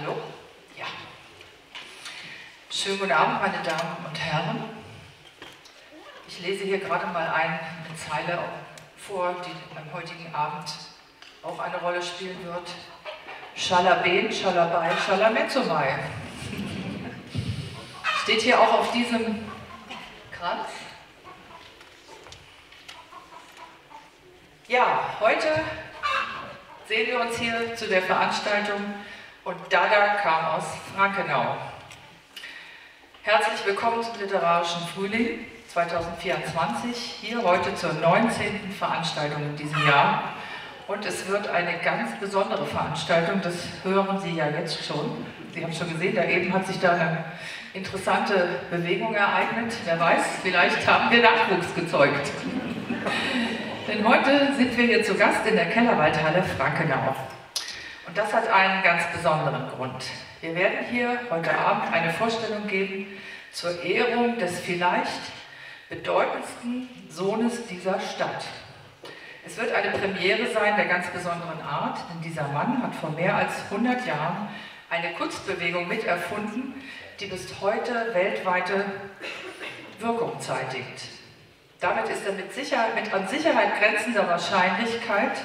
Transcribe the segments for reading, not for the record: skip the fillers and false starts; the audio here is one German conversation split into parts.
Hallo? Ja. Schönen guten Abend, meine Damen und Herren. Ich lese hier gerade mal eine Zeile vor, die am heutigen Abend auch eine Rolle spielen wird. Schalabén, Schalabei, Schalametzumai. Steht hier auch auf diesem Kranz. Ja, heute sehen wir uns hier zu der Veranstaltung und Dada kam aus Frankenau. Herzlich willkommen zum Literarischen Frühling 2024, hier heute zur 19. Veranstaltung in diesem Jahr. Und es wird eine ganz besondere Veranstaltung, das hören Sie ja jetzt schon. Sie haben schon gesehen, da eben hat sich da eine interessante Bewegung ereignet. Wer weiß, vielleicht haben wir Nachwuchs gezeugt. Denn heute sind wir hier zu Gast in der Kellerwaldhalle Frankenau. Und das hat einen ganz besonderen Grund. Wir werden hier heute Abend eine Vorstellung geben zur Ehrung des vielleicht bedeutendsten Sohnes dieser Stadt. Es wird eine Premiere sein der ganz besonderen Art, denn dieser Mann hat vor mehr als 100 Jahren eine Kunstbewegung miterfunden, die bis heute weltweite Wirkung zeitigt. Damit ist er mit an Sicherheit grenzender Wahrscheinlichkeit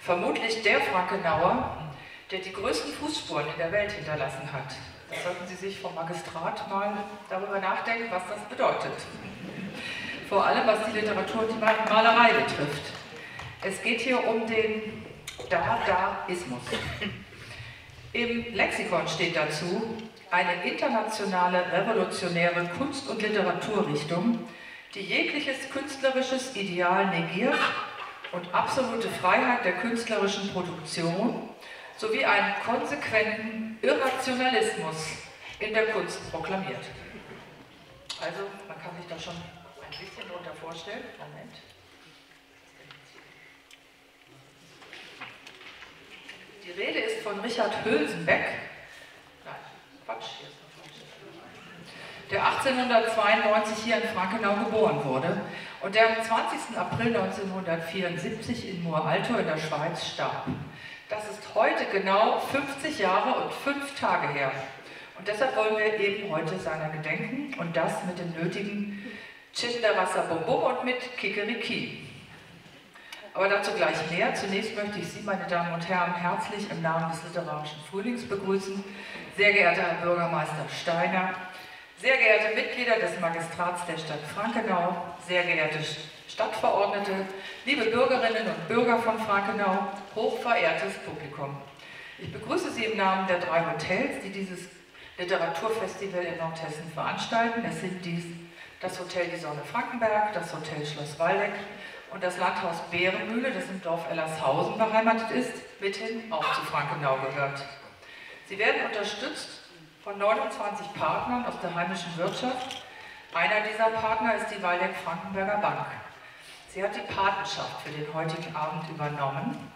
vermutlich der Frankenauer, der die größten Fußspuren in der Welt hinterlassen hat. Das sollten Sie sich vom Magistrat mal darüber nachdenken, was das bedeutet. Vor allem, was die Literatur und die Malerei betrifft. Es geht hier um den Dadaismus. Im Lexikon steht dazu eine internationale revolutionäre Kunst- und Literaturrichtung, die jegliches künstlerisches Ideal negiert und absolute Freiheit der künstlerischen Produktion sowie einen konsequenten Irrationalismus in der Kunst proklamiert. Also, man kann sich da schon ein bisschen drunter vorstellen. Moment. Die Rede ist von Richard Hülsenbeck. Nein, Quatsch, hier ist der 1892 hier in Frankenau geboren wurde und der am 20. April 1974 in Muralto in der Schweiz starb. Das ist heute genau 50 Jahre und 5 Tage her. Und deshalb wollen wir eben heute seiner gedenken und das mit dem nötigen Chinderassabombum und mit Kikeriki. Aber dazu gleich mehr. Zunächst möchte ich Sie, meine Damen und Herren, herzlich im Namen des Literarischen Frühlings begrüßen. Sehr geehrter Herr Bürgermeister Steiner, sehr geehrte Mitglieder des Magistrats der Stadt Frankenau, sehr geehrte Stadtverordnete, liebe Bürgerinnen und Bürger von Frankenau, hochverehrtes Publikum. Ich begrüße Sie im Namen der 3 Hotels, die dieses Literaturfestival in Nordhessen veranstalten. Es sind dies das Hotel Die Sonne Frankenberg, das Hotel Schloss Waldeck und das Landhaus Bärenmühle, das im Dorf Ellershausen beheimatet ist, mithin auch zu Frankenau gehört. Sie werden unterstützt von 29 Partnern aus der heimischen Wirtschaft. Einer dieser Partner ist die Waldeck-Frankenberger Bank. Sie hat die Patenschaft für den heutigen Abend übernommen.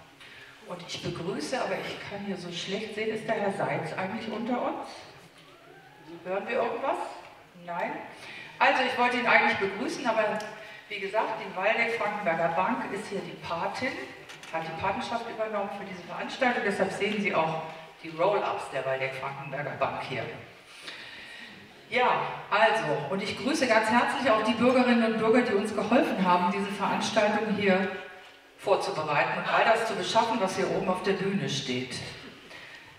Und ich begrüße, aber ich kann hier so schlecht sehen, ist der Herr Seitz eigentlich unter uns? Hören wir irgendwas? Nein? Also ich wollte ihn eigentlich begrüßen, aber wie gesagt, die Waldeck-Frankenberger Bank ist hier die Patin, hat die Patenschaft übernommen für diese Veranstaltung, deshalb sehen Sie auch die Roll-Ups der Waldeck-Frankenberger Bank hier. Ja, also, und ich grüße ganz herzlich auch die Bürgerinnen und Bürger, die uns geholfen haben, diese Veranstaltung hier vorzubereiten und all das zu beschaffen, was hier oben auf der Bühne steht.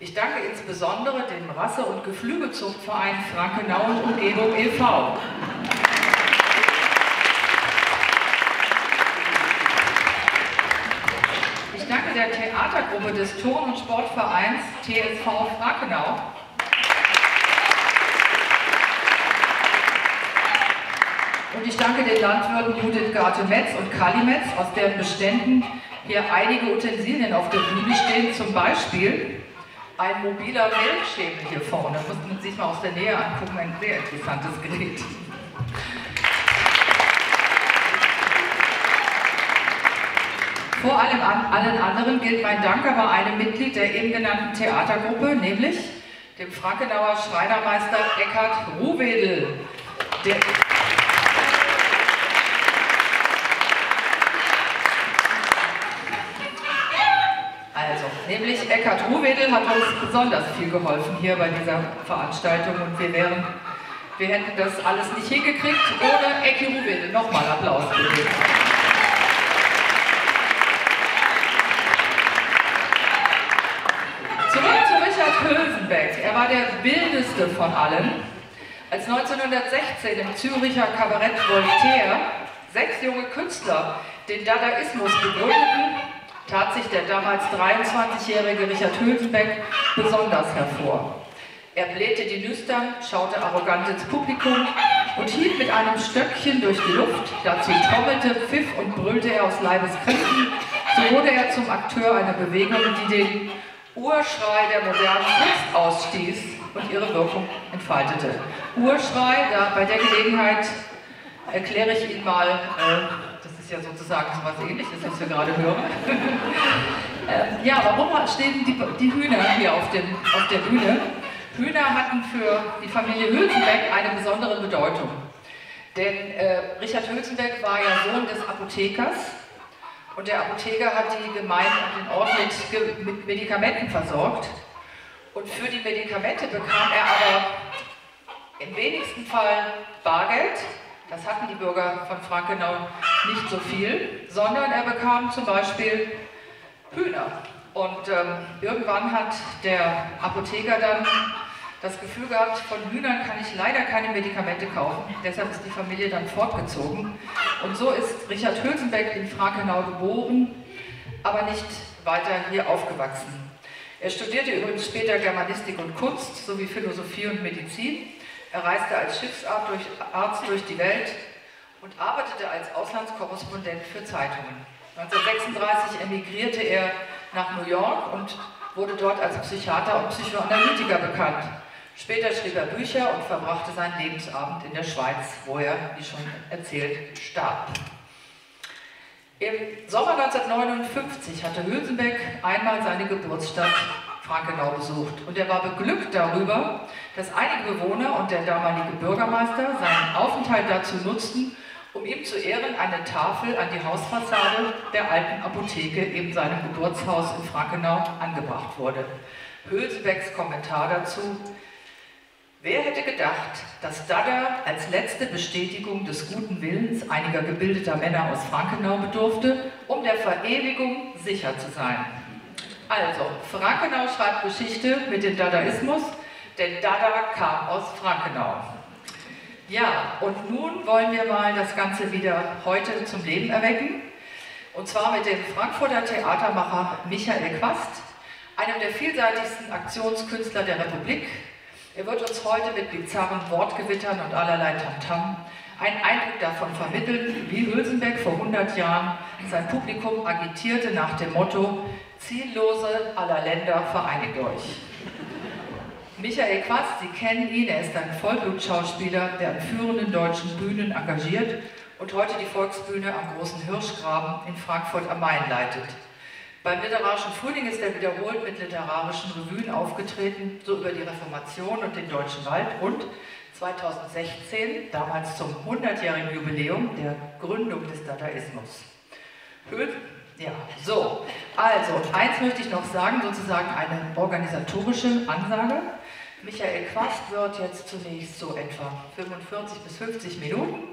Ich danke insbesondere dem Rasse- und Geflügelzuchtverein Frankenau und Umgebung e.V. Ich danke der Theatergruppe des Turn- und Sportvereins TSV Frankenau. Und ich danke den Landwirten Judith Garte-Metz und Kali Metz, aus deren Beständen hier einige Utensilien auf der Bühne stehen, zum Beispiel ein mobiler Milchschädel hier vorne. Das muss man sich mal aus der Nähe angucken, ein sehr interessantes Gerät. Vor allem an allen anderen gilt mein Dank aber einem Mitglied der eben genannten Theatergruppe, nämlich dem Frankenauer Schreinermeister Eckhard Ruhwedel. Also, Nämlich Eckart Ruhwedel hat uns besonders viel geholfen hier bei dieser Veranstaltung und wir hätten das alles nicht hingekriegt ohne Ecki Ruhwedel. Nochmal Applaus bitte. Zurück zu Richard Hülsenbeck. Er war der wildeste von allen. Als 1916 im Züricher Kabarett Voltaire 6 junge Künstler den Dadaismus begründeten, tat sich der damals 23-jährige Richard Hülsenbeck besonders hervor. Er blähte die Nüstern, schaute arrogant ins Publikum und hielt mit einem Stöckchen durch die Luft, dazu trommelte, pfiff und brüllte er aus Leibeskräften, so wurde er zum Akteur einer Bewegung, die den Urschrei der modernen Kunst ausstieß und ihre Wirkung entfaltete. Urschrei, bei der Gelegenheit erkläre ich Ihnen mal, das ist ja sozusagen so was Ähnliches, was wir gerade hören. Ja, warum stehen die Hühner hier auf der Bühne? Hühner hatten für die Familie Hülsenbeck eine besondere Bedeutung. Denn Richard Hülsenbeck war ja Sohn des Apothekers und der Apotheker hat die Gemeinde und den Ort mit Medikamenten versorgt. Und für die Medikamente bekam er aber im wenigsten Fall Bargeld. Das hatten die Bürger von Frankenau nicht so viel, sondern er bekam zum Beispiel Hühner. Und irgendwann hat der Apotheker dann das Gefühl gehabt, von Hühnern kann ich leider keine Medikamente kaufen. Deshalb ist die Familie dann fortgezogen. Und so ist Richard Hülsenbeck in Frankenau geboren, aber nicht weiter hier aufgewachsen. Er studierte übrigens später Germanistik und Kunst sowie Philosophie und Medizin. Er reiste als Schiffsarzt durch die Welt und arbeitete als Auslandskorrespondent für Zeitungen. 1936 emigrierte er nach New York und wurde dort als Psychiater und Psychoanalytiker bekannt. Später schrieb er Bücher und verbrachte seinen Lebensabend in der Schweiz, wo er, wie schon erzählt, starb. Im Sommer 1959 hatte Hülsenbeck einmal seine Geburtsstadt Frankenau besucht und er war beglückt darüber, dass einige Bewohner und der damalige Bürgermeister seinen Aufenthalt dazu nutzten, um ihm zu Ehren eine Tafel an die Hausfassade der alten Apotheke in seinem Geburtshaus in Frankenau angebracht wurde. Hülsenbecks Kommentar dazu: Wer hätte gedacht, dass Dada als letzte Bestätigung des guten Willens einiger gebildeter Männer aus Frankenau bedurfte, um der Verewigung sicher zu sein? Also, Frankenau schreibt Geschichte mit dem Dadaismus, denn Dada kam aus Frankenau. Ja, und nun wollen wir mal das Ganze wieder heute zum Leben erwecken. Und zwar mit dem Frankfurter Theatermacher Michael Quast, einem der vielseitigsten Aktionskünstler der Republik. Er wird uns heute mit bizarren Wortgewittern und allerlei Tamtam einen Eindruck davon vermitteln, wie Hülsenbeck vor 100 Jahren sein Publikum agitierte nach dem Motto: Ziellose aller Länder, vereinigt euch. Michael Quast, Sie kennen ihn, er ist ein Vollblutschauspieler, der an führenden deutschen Bühnen engagiert und heute die Volksbühne am Großen Hirschgraben in Frankfurt am Main leitet. Beim Literarischen Frühling ist er wiederholt mit literarischen Revuen aufgetreten, so über die Reformation und den Deutschen Wald und 2016, damals zum 100-jährigen Jubiläum der Gründung des Dadaismus. Ja, so. Also, eins möchte ich noch sagen, sozusagen eine organisatorische Ansage. Michael Quast wird jetzt zunächst so etwa 45 bis 50 Minuten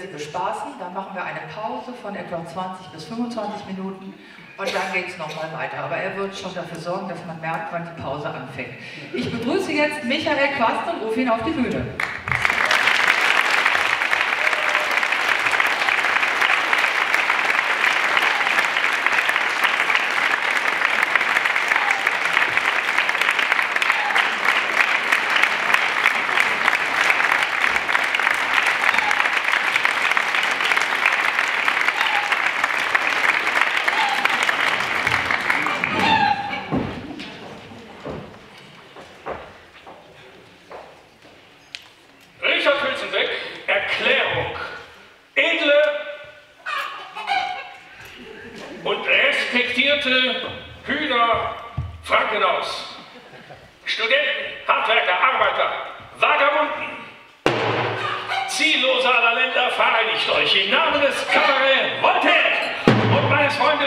Sie bespaßen. Dann machen wir eine Pause von etwa 20 bis 25 Minuten und dann geht es nochmal weiter. Aber er wird schon dafür sorgen, dass man merkt, wann die Pause anfängt. Ich begrüße jetzt Michael Quast und rufe ihn auf die Bühne.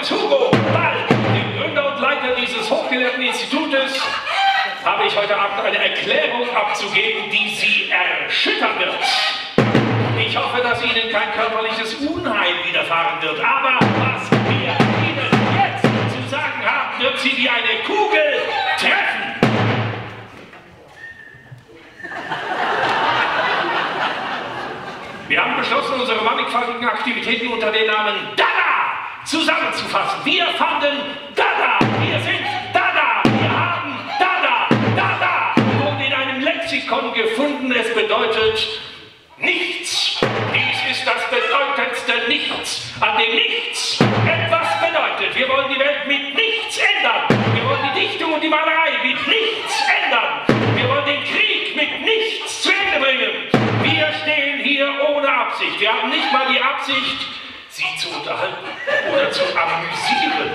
Hugo Ball, den Gründer und Leiter ausgelehrten Institutes habe ich heute Abend eine Erklärung abzugeben, die Sie erschüttern wird. Ich hoffe, dass Ihnen kein körperliches Unheil widerfahren wird, aber was wir Ihnen jetzt zu sagen haben, wird Sie wie eine Kugel treffen. Wir haben beschlossen, unsere mannigfaltigen Aktivitäten unter dem Namen Dada zusammenzufassen. Wir fanden Dada, wir sind Dada, wir haben Dada, Dada, wurde in einem Lexikon gefunden, es bedeutet nichts. Dies ist das bedeutendste Nichts, an dem nichts etwas bedeutet. Wir wollen die Welt mit nichts ändern. Wir wollen die Dichtung und die Malerei mit nichts ändern. Wir wollen den Krieg mit nichts zu Ende bringen. Wir stehen hier ohne Absicht. Wir haben nicht mal die Absicht, Sie zu unterhalten oder zu amüsieren.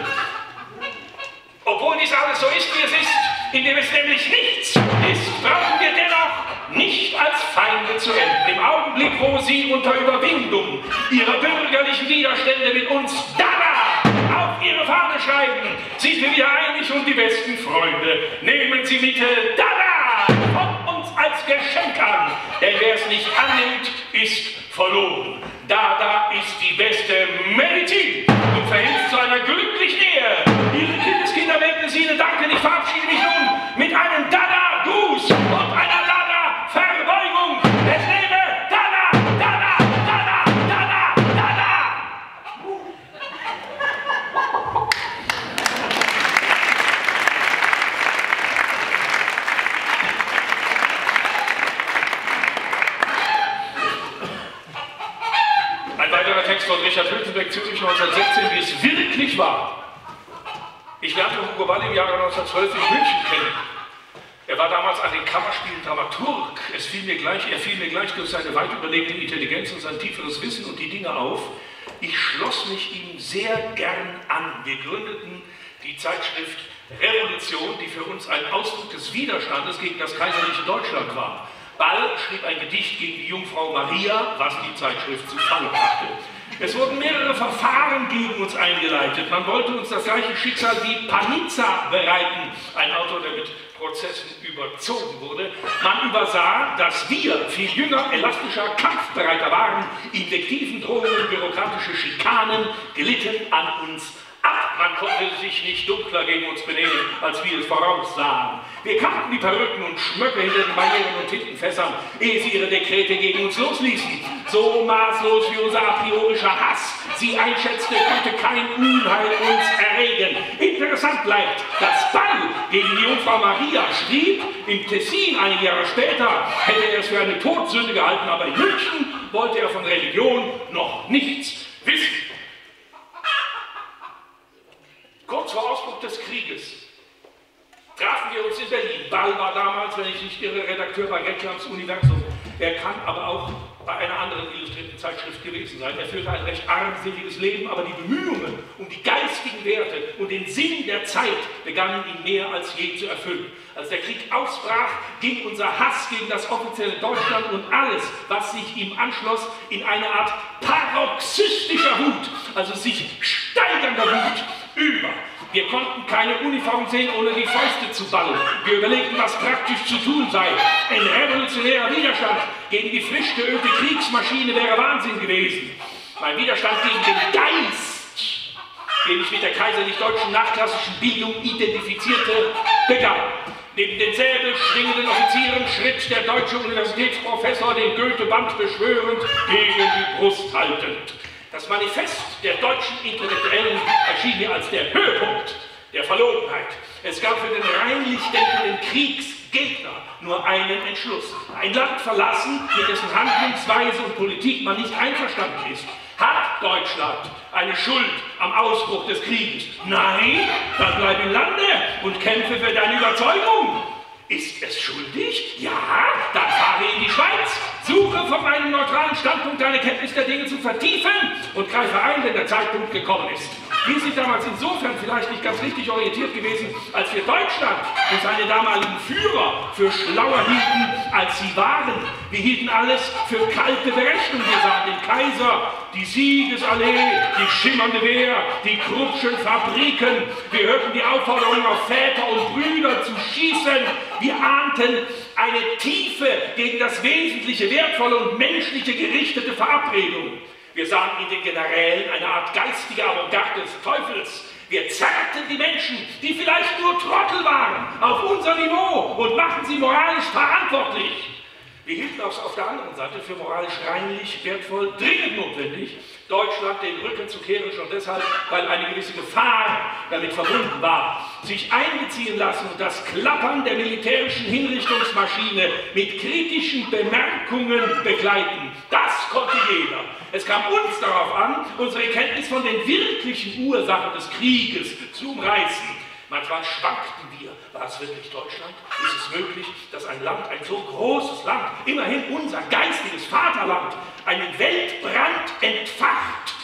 Obwohl dies alles so ist, wie es ist, indem es nämlich nichts ist, brauchen wir dennoch nicht als Feinde zu enden. Im Augenblick, wo Sie unter Überwindung Ihrer bürgerlichen Widerstände mit uns Dada auf Ihre Fahne schreiben, sind wir wieder einig und die besten Freunde. Nehmen Sie bitte Dada von uns als Geschenk an, denn wer es nicht annimmt, ist verloren. Dada ist die beste Medizin und verhilft zu einer glücklichen Ehe. Ihre Kindeskinder werden Sie Ihnen danken. Ich verabschiede mich nun mit einem Dada-Gruß und einer Dada-Verbeugung. Es lebe Dada, Dada, Dada, Dada, Dada. Ein weiterer Text von Richard Hülsenbeck, Zürich 1916, wie es wirklich war. Ich lernte Hugo Ball im Jahre 1912 in München kennen. Er war damals an den Kammerspielen Dramaturg. Er fiel mir gleich durch seine weit überlegte Intelligenz und sein tieferes Wissen und die Dinge auf. Ich schloss mich ihm sehr gern an. Wir gründeten die Zeitschrift Revolution, die für uns ein Ausdruck des Widerstandes gegen das kaiserliche Deutschland war. Ball schrieb ein Gedicht gegen die Jungfrau Maria, was die Zeitschrift zu Fall brachte. Es wurden mehrere Verfahren gegen uns eingeleitet. Man wollte uns das gleiche Schicksal wie Panizza bereiten, ein Autor, der mit Prozessen überzogen wurde. Man übersah, dass wir viel jünger, elastischer, kampfbereiter waren. Invektiven, Drohungen, bürokratische Schikanen gelitten an uns ab. Man konnte sich nicht dunkler gegen uns benehmen, als wir es voraussahen. Wir kannten die Perücken und Schmöcke hinter den Manieren und Tintenfässern, ehe sie ihre Dekrete gegen uns losließen. So maßlos wie unser a priorischer Hass sie einschätzte, konnte kein Unheil uns erregen. Interessant bleibt, dass Ball gegen die Jungfrau Maria schrieb, im Tessin einige Jahre später hätte er es für eine Todsünde gehalten, aber in München wollte er von Religion noch nichts wissen. Kurz vor Ausbruch des Krieges trafen wir uns in Berlin. Ball war damals, wenn ich nicht irre, Redakteur bei Reklams Universum. Er kann aber auch bei einer anderen illustrierten Zeitschrift gewesen sein. Er führte ein recht armseliges Leben, aber die Bemühungen um die geistigen Werte und den Sinn der Zeit begannen ihn mehr als je zu erfüllen. Als der Krieg ausbrach, ging unser Hass gegen das offizielle Deutschland und alles, was sich ihm anschloss, in eine Art paroxystischer Wut, also sich steigernder Wut, über. Wir konnten keine Uniform sehen, ohne die Fäuste zu ballen. Wir überlegten, was praktisch zu tun sei. Ein revolutionärer Widerstand gegen die frisch geölte Kriegsmaschine wäre Wahnsinn gewesen. Mein Widerstand gegen den Geist, den ich mit der kaiserlich-deutschen nachklassischen Bildung identifizierte, begann. Neben den säbelschwingenden Offizieren schritt der deutsche Universitätsprofessor, den Goethe-Band beschwörend, gegen die Brust haltend. Das Manifest der deutschen Intellektuellen erschien mir als der Höhepunkt der Verlogenheit. Es gab für den reinlich denkenden Kriegsgegner nur einen Entschluss. Ein Land verlassen, mit dessen Handlungsweise und Politik man nicht einverstanden ist. Hat Deutschland eine Schuld am Ausbruch des Krieges? Nein, dann bleib im Lande und kämpfe für deine Überzeugung. Ist es schuldig? Ja, dann fahre in die Schweiz, suche von meinem neutralen Standpunkt deine Kenntnis der Dinge zu vertiefen und greife ein, wenn der Zeitpunkt gekommen ist. Wir sind damals insofern vielleicht nicht ganz richtig orientiert gewesen, als wir Deutschland und seine damaligen Führer für schlauer hielten, als sie waren. Wir hielten alles für kalte Berechnung. Wir sahen den Kaiser, die Siegesallee, die schimmernde Wehr, die Kruppschen Fabriken. Wir hörten die Aufforderung auf Väter und Brüder zu schießen. Wir ahnten eine tiefe, gegen das Wesentliche, Wertvolle und Menschliche gerichtete Verabredung. Wir sahen in den Generälen eine Art geistige Avantgarde des Teufels. Wir zerrten die Menschen, die vielleicht nur Trottel waren, auf unser Niveau und machten sie moralisch verantwortlich. Wir hielten auch auf der anderen Seite für moralisch reinlich, wertvoll, dringend notwendig, Deutschland den Rücken zu kehren, schon deshalb, weil eine gewisse Gefahr damit verbunden war. Sich einbeziehen lassen und das Klappern der militärischen Hinrichtungsmaschine mit kritischen Bemerkungen begleiten, das konnte jeder. Es kam uns darauf an, unsere Kenntnis von den wirklichen Ursachen des Krieges zu umreißen. Manchmal schwankten wir. War es wirklich Deutschland? Ist es möglich, dass ein Land, ein so großes Land, immerhin unser geistiges Vaterland, einen Weltbrand entfacht?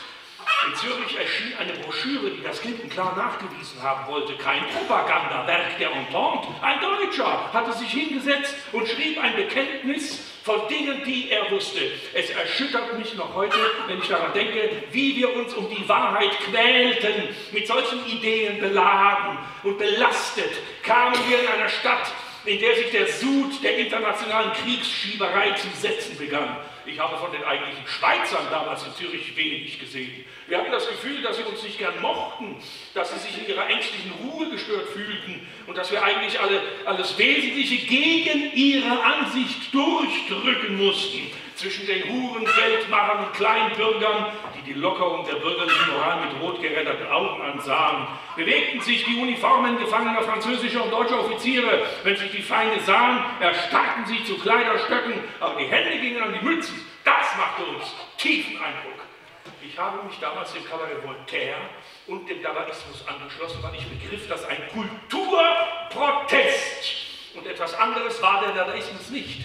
In Zürich erschien eine Broschüre, die das Clinton klar nachgewiesen haben wollte. Kein Propagandawerk der Entente. Ein Deutscher hatte sich hingesetzt und schrieb ein Bekenntnis von Dingen, die er wusste. Es erschüttert mich noch heute, wenn ich daran denke, wie wir uns um die Wahrheit quälten, mit solchen Ideen beladen und belastet kamen wir in einer Stadt, in der sich der Sud der internationalen Kriegsschieberei zu setzen begann. Ich habe von den eigentlichen Schweizern damals in Zürich wenig gesehen. Wir hatten das Gefühl, dass sie uns nicht gern mochten, dass sie sich in ihrer ängstlichen Ruhe gestört fühlten und dass wir eigentlich alles Wesentliche gegen ihre Ansicht durchdrücken mussten. Zwischen den Huren, Feldmachern und Kleinbürgern, die die Lockerung der bürgerlichen Moral mit rot geräderten Augen ansahen, bewegten sich die Uniformen gefangener französischer und deutscher Offiziere. Wenn sich die Feinde sahen, erstarrten sie zu Kleiderstöcken, aber die Hände gingen an die Mützen. Das machte uns tiefen Eindruck. Ich habe mich damals dem Cabaret Voltaire und dem Dadaismus angeschlossen, weil ich begriff, dass ein Kulturprotest und etwas anderes war der Dadaismus nicht.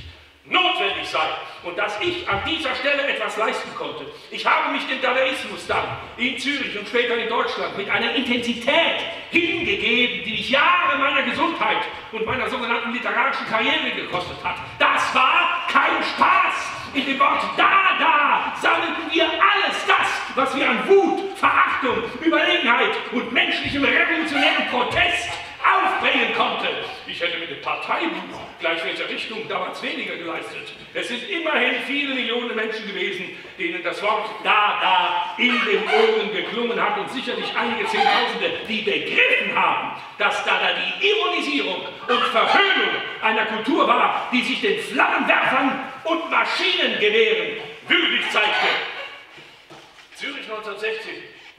Notwendig sei und dass ich an dieser Stelle etwas leisten konnte. Ich habe mich dem Dadaismus dann in Zürich und später in Deutschland mit einer Intensität hingegeben, die mich Jahre meiner Gesundheit und meiner sogenannten literarischen Karriere gekostet hat. Das war kein Spaß. In dem Wort Dada sammelten wir alles das, was wir an Wut, Verachtung, Überlegenheit und menschlichem revolutionären Protest aufbringen konnte. Ich hätte mit dem Parteibuch gleich welcher Richtung damals weniger geleistet. Es sind immerhin viele Millionen Menschen gewesen, denen das Wort Dada in den Ohren geklungen hat und sicherlich einige Zehntausende, die begriffen haben, dass Dada die Ironisierung und Verhöhnung einer Kultur war, die sich den Flammenwerfern und Maschinengewehren würdig zeigte. Zürich 1960.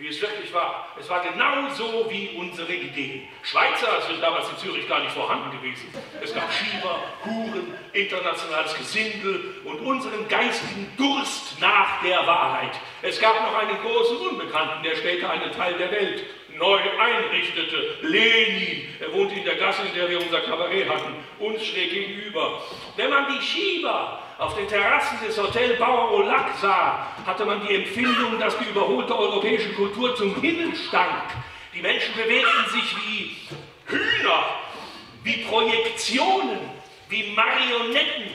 Wie es wirklich war. Es war genau so wie unsere Ideen. Schweizer sind damals in Zürich gar nicht vorhanden gewesen. Es gab Schieber, Huren, internationales Gesindel und unseren geistigen Durst nach der Wahrheit. Es gab noch einen großen Unbekannten, der später einen Teil der Welt neu einrichtete. Lenin. Er wohnte in der Gasse, in der wir unser Kabarett hatten, uns schräg gegenüber. Wenn man die Schieber auf den Terrassen des Hotel Bauer Olac sah, hatte man die Empfindung, dass die überholte europäische Kultur zum Himmel stank. Die Menschen bewegten sich wie Hühner, wie Projektionen, wie Marionetten.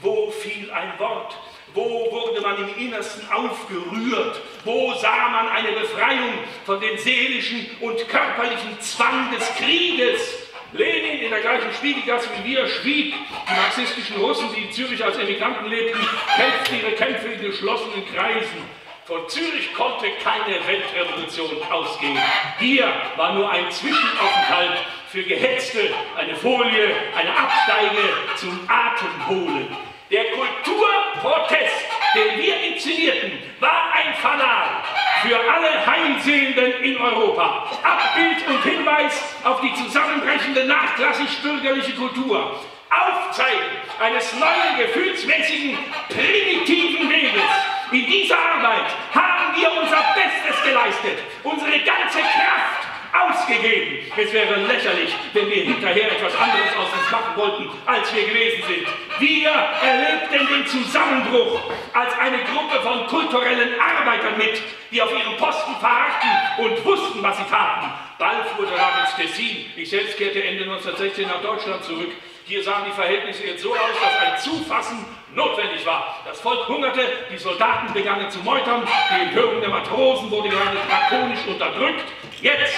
Wo fiel ein Wort? Wo wurde man im Innersten aufgerührt? Wo sah man eine Befreiung von dem seelischen und körperlichen Zwang des Krieges? Lenin in der gleichen Spiegelgasse wie wir schwieg. Die marxistischen Russen, die in Zürich als Emigranten lebten, kämpften ihre Kämpfe in geschlossenen Kreisen. Von Zürich konnte keine Weltrevolution ausgehen. Hier war nur ein Zwischenaufenthalt für Gehetzte, eine Folie, eine Absteige zum Atemholen. Der Kulturprotest, den wir inszenierten, war ein Fanal für alle Heimsehenden in Europa. Abbild und Hinweis auf die zusammenbrechende nachklassisch-bürgerliche Kultur. Aufzeigen eines neuen, gefühlsmäßigen, primitiven Lebens. In dieser Arbeit haben wir unser Bestes geleistet, unsere ganze Kraft ausgegeben. Es wäre lächerlich, wenn wir hinterher etwas anderes aus uns machen wollten, als wir gewesen sind. Wir erlebten den Zusammenbruch als eine Gruppe von kulturellen Arbeitern mit, die auf ihrem Posten verharrten und wussten, was sie taten. Bald fuhr der Rat ins Tessin. Ich selbst kehrte Ende 1916 nach Deutschland zurück. Hier sahen die Verhältnisse jetzt so aus, dass ein Zufassen notwendig war. Das Volk hungerte, die Soldaten begannen zu meutern, die Empörung der Matrosen wurde gerade drakonisch unterdrückt. Jetzt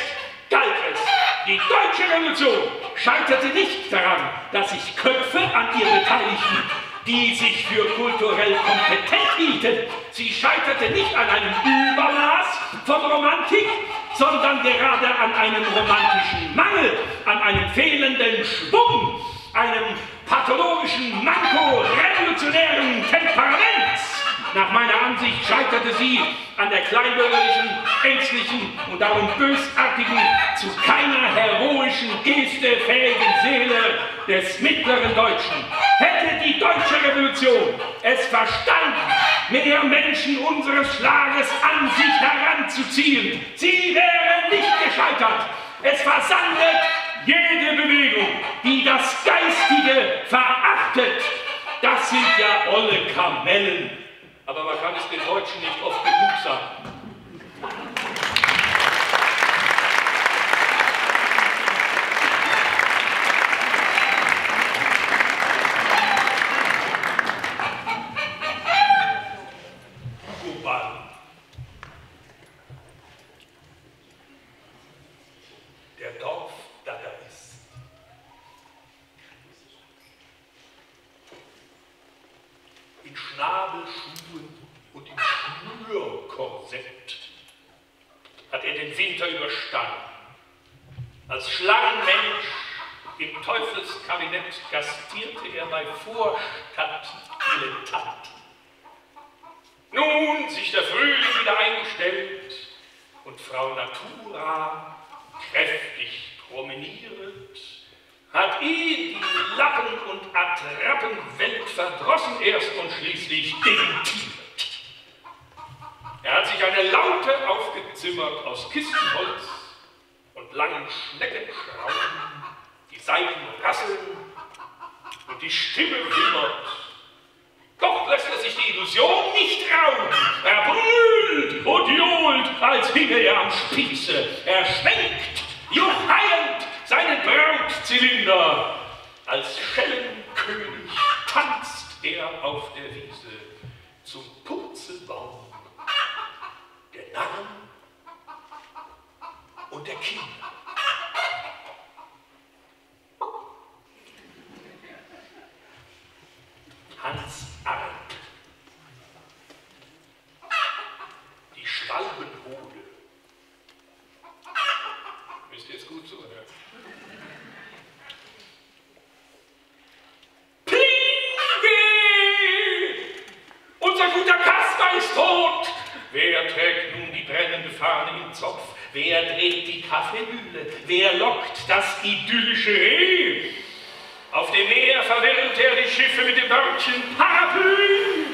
galt es. Die deutsche Revolution scheiterte nicht daran, dass sich Köpfe an ihr beteiligten, die sich für kulturell kompetent hielten. Sie scheiterte nicht an einem Übermaß von Romantik, sondern gerade an einem romantischen Mangel, an einem fehlenden Schwung, einem pathologischen Manko revolutionären Temperaments. Nach meiner Ansicht scheiterte sie an der kleinbürgerlichen, ängstlichen und darum bösartigen, zu keiner heroischen Geste fähigen Seele des mittleren Deutschen. Hätte die deutsche Revolution es verstanden, mehr Menschen unseres Schlages an sich heranzuziehen, sie wäre nicht gescheitert. Es versandet jede Bewegung, die das Geistige verachtet. Das sind ja olle Kamellen. Aber man kann es den Deutschen nicht oft genug sagen. Gastierte er bei Vorstadtdilettanten. Nun sich der Frühling wieder eingestellt und Frau Natura kräftig promenieret, hat ihn die Lappen- und Attrappenwelt verdrossen erst und schließlich dementiert. Er hat sich eine Laute aufgezimmert aus Kistenholz und langen Schneckenschrauben, die Saiten rasseln, und die Stimme wimmert. Doch lässt er sich die Illusion nicht rauben. Er brüllt und johlt, als hinge er am Spieße. Er schwenkt, juchheilend, seinen Brautzylinder. Als Schellenkönig tanzt er auf der Wiese zum Purzelbaum der Narren und der Kinder. Hans Arndt. Die Schwalbenhode. Müsst ihr jetzt gut zuhören. Plinge! Unser guter Kasper ist tot! Wer trägt nun die brennende Fahne im Zopf? Wer dreht die Kaffeemühle? Wer lockt das idyllische Reh? Auf dem Meer verwirrt er die Schiffe mit dem Wörtchen Parapluie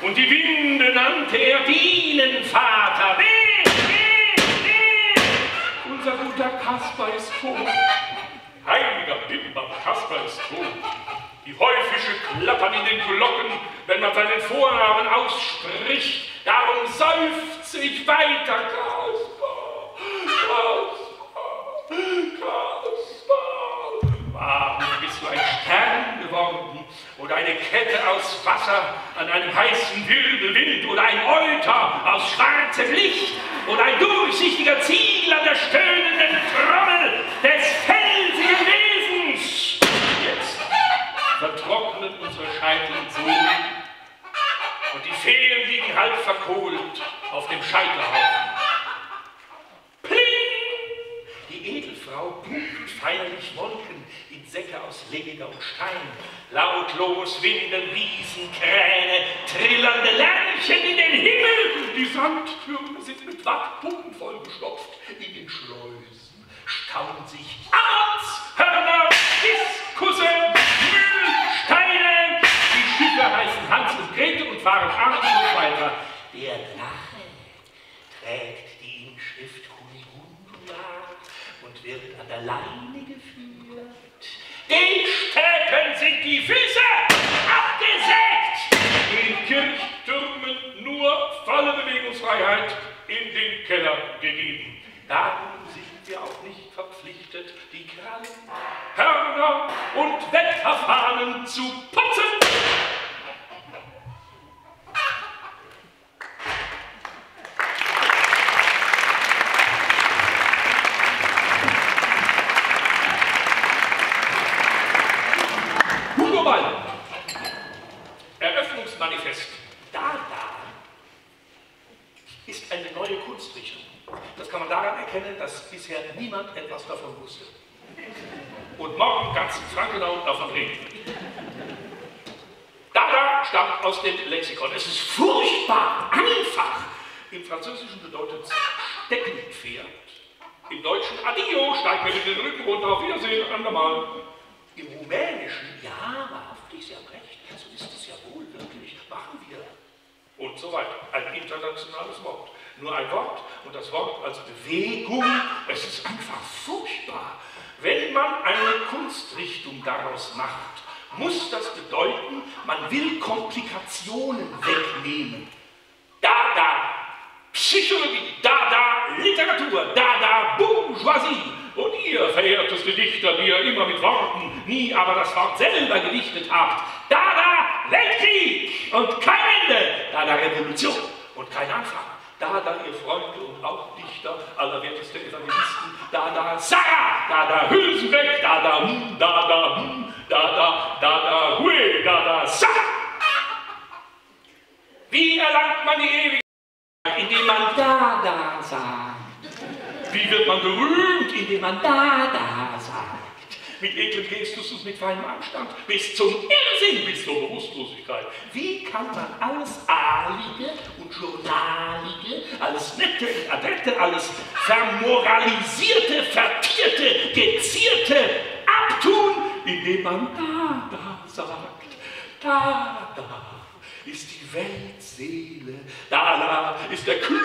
und die Winde nannte er Bienenvater. Weh, weh, weh! Unser guter Kasper ist tot. Heiliger Bimba, Kasper ist tot. Die Heufische klappern in den Glocken, wenn man seinen Vornamen ausspricht. Darum seufze ich weiter, Kasper, Kasper, Kasper. Bist du ein Stern geworden oder eine Kette aus Wasser an einem heißen Wirbelwind oder ein Euter aus schwarzem Licht oder ein durchsichtiger Ziegel an der stöhnenden Trommel des felsigen Wesens? Jetzt vertrocknet unsere Scheitel und Sohlen und die Feen liegen halb verkohlt auf dem Scheiterhaufen. Pling! Die Edelfrau bucht feierlich Wolken in Säcke aus Leder und Stein. Lautlos winden Riesenkräne, trillernde Lerchen in den Himmel. Die Sandtürme sind mit Wattpumpen vollgestopft. In den Schleusen stauen sich Arzthörner, Diskusse, Mühlsteine. Die Schiffe heißen Hans und Grete und fahren abends und weiter. Der Drache trägt die Inschrift Kunigunda wird an der Leine geführt. Den Städten sind die Füße abgesägt. Den Kirchtürmen nur volle Bewegungsfreiheit in den Keller gegeben. Darum sind wir auch nicht verpflichtet, die Krallen, Hörner und Wetterfahnen zu putzen. Eröffnungsmanifest. Dada ist eine neue Kunstrichtung. Das kann man daran erkennen, dass bisher niemand etwas davon wusste. Und morgen ganz Frankenau davon reden. Dada stammt aus dem Lexikon. Es ist furchtbar einfach. Im Französischen bedeutet es Steckenpferd. Im Deutschen Adio, steigt mir mit den Rücken runter, auf Wiedersehen, andermal. Im Rumänischen, ja, wahrhaftig, Sie haben recht, so ist es ja wohl, wirklich, machen wir. Und so weiter. Ein internationales Wort. Nur ein Wort und das Wort als Bewegung, es ist einfach furchtbar. Wenn man eine Kunstrichtung daraus macht, muss das bedeuten, man will Komplikationen wegnehmen. Dada, Psychologie, Dada, Literatur, Dada, Bourgeoisie. Und ihr, verehrteste Dichter, die ihr immer mit Worten, nie aber das Wort selber gedichtet habt, Dada Weltkrieg und kein Ende, Dada Revolution und kein Anfang, Dada ihr Freunde und auch Dichter, allerwerteste Evangelisten, Dada Sarah, Dada Hülsenbeck, Dada Dada Dada Dada Hue, Dada Sarah. Wie erlangt man die Ewigkeit, indem man Dada sagt? Wie wird man berühmt, indem man Dada sagt? Mit edlem Gestus und mit feinem Anstand, bis zum Irrsinn, bis zur Bewusstlosigkeit. Wie kann man alles Ahlige und Journalige, alles Nette und Adrette, alles Vermoralisierte, Vertierte, Gezierte abtun, indem man Dada sagt? Dada ist die Weltseele, Dada ist der Clou,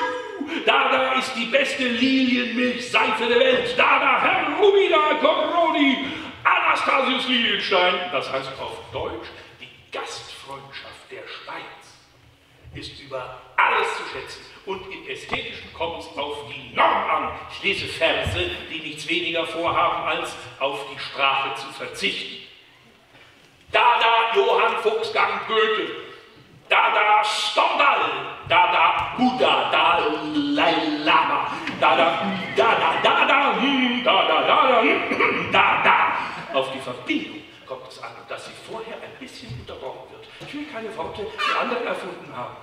Dada ist die beste Lilienmilchseife der Welt, Dada Herumina Corrodi, Anastasius Lilienstein, das heißt auf Deutsch, die Gastfreundschaft der Schweiz ist über alles zu schätzen und im Ästhetischen kommt es auf die Norm an. Ich lese Verse, die nichts weniger vorhaben, als auf die Sprache zu verzichten. Dada Johann Wolfgang Goethe, Dada Stendhal, Dada Buddha, Dalai Lama, Dada, Dada, Dada, Dada, Dada, Dada. Auf die Verbindung kommt es an, dass sie vorher ein bisschen unterbrochen wird. Ich will keine Worte, die andere erfunden haben.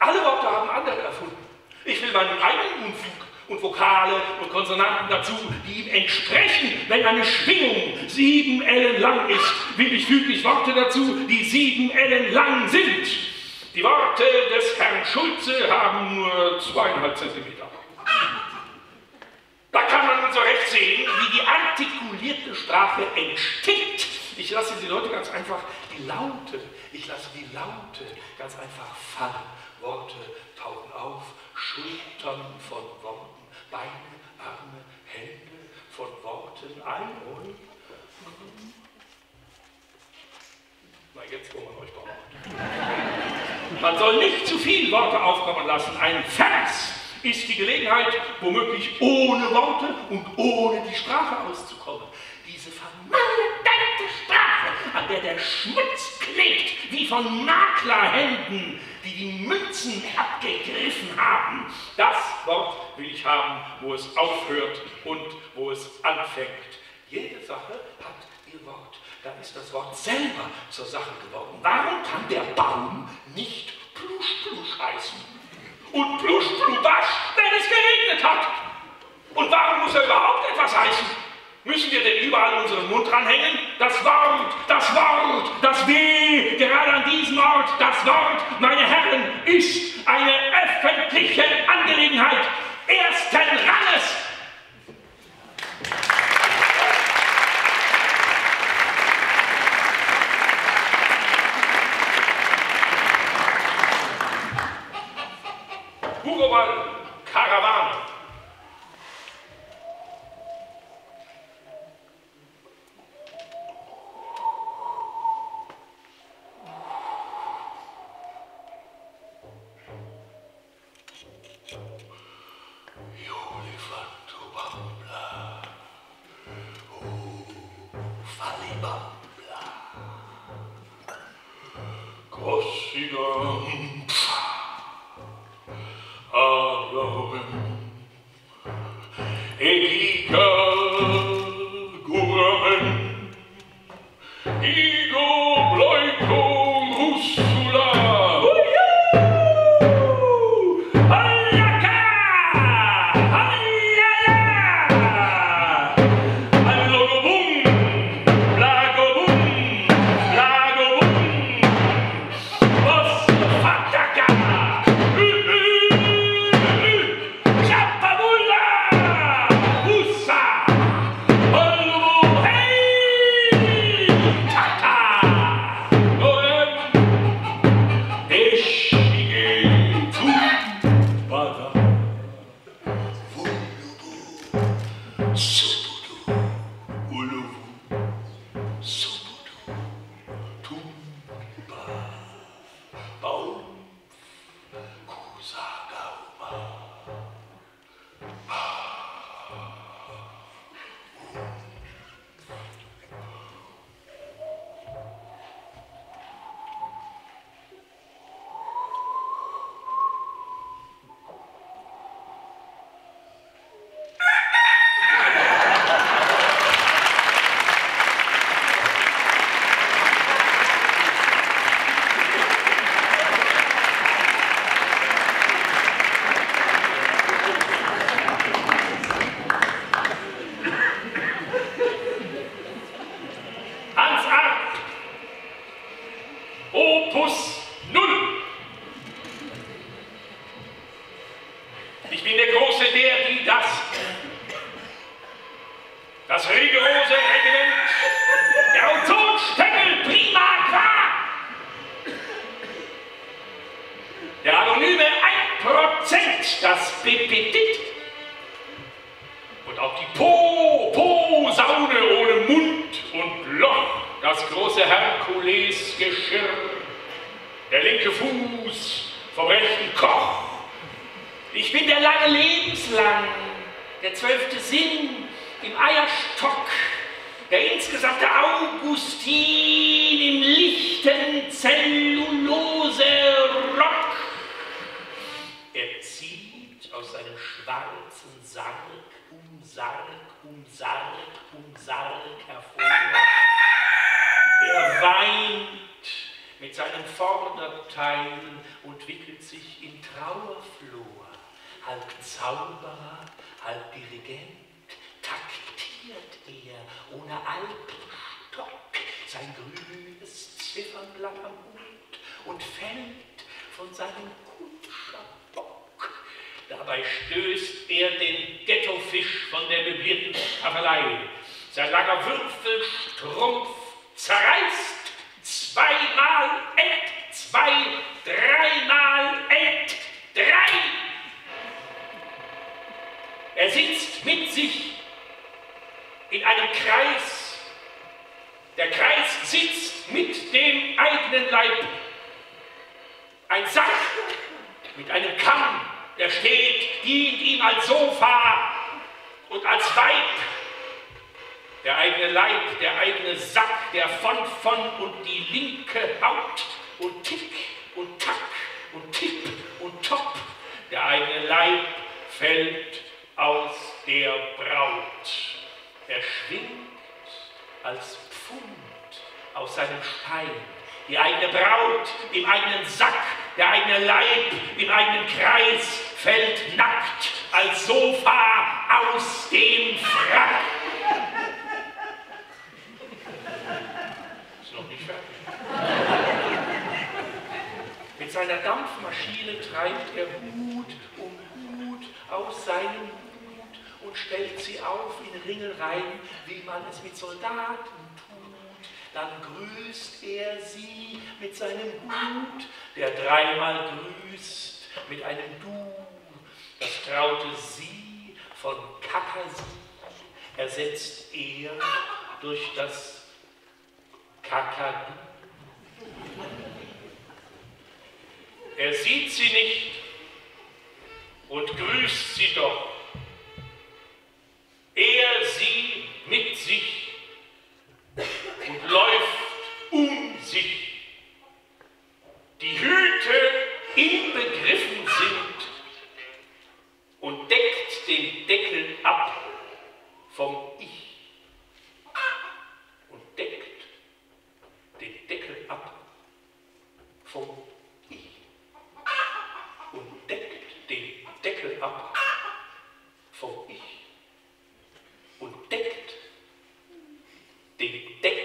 Alle Worte haben andere erfunden. Ich will meinen eigenen Unfug und Vokale und Konsonanten dazu, die ihm entsprechen, wenn eine Schwingung 7 Ellen lang ist, will ich füglich Worte dazu, die 7 Ellen lang sind. Die Worte des Herrn Schulze haben nur 2,5 Zentimeter. Da kann man so recht sehen, wie die artikulierte Sprache entsteht. Ich lasse die Leute ganz einfach die Laute, ich lasse die Laute ganz einfach fallen. Worte tauchen auf, Schultern von Worten. Beine, Arme, Hände von Worten ein und... Na, jetzt wo man euch braucht. Man soll nicht zu viel Worte aufkommen lassen. Ein Vers ist die Gelegenheit, womöglich ohne Worte und ohne die Sprache auszukommen. Diese vermaledeite Sprache, an der der Schmutz klebt, wie von Maklerhänden, die die Münzen abgegriffen haben. Das Wort will ich haben, wo es aufhört und wo es anfängt. Jede Sache hat ihr Wort. Da ist das Wort selber zur Sache geworden. Warum kann der Baum nicht Plusch-Plusch heißen? Und Plusch-Plubasch, wenn es geregnet hat? Und warum muss er überhaupt etwas heißen? Müssen wir denn überall unseren Mund dranhängen? Das Wort, das Wort, das W, gerade an diesem Ort, das Wort, meine Herren, ist eine öffentliche Angelegenheit ersten Ranges. Hugo Ball, Karawane.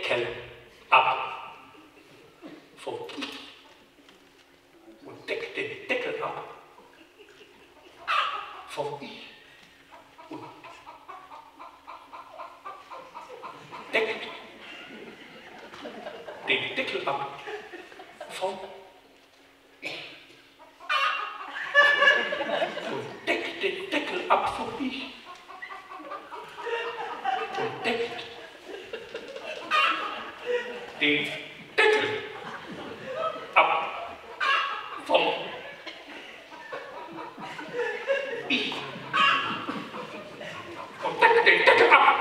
Kelle ab. So. Und deckt den Deckel ab. So. Und deckt den Deckel ab. So. Und deckt den Deckel ab, so ich. Und deckt den Deckel ab vom Ich. Und deckt den Deckel ab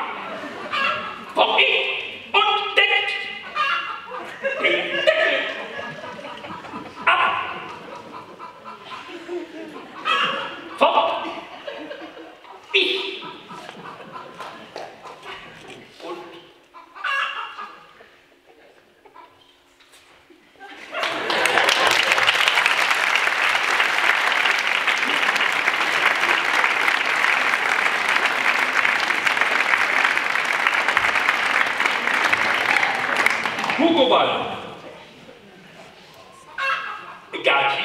vom Ich. Und deckt den Deckel ab vom Ich. Hugo Ball, Gaji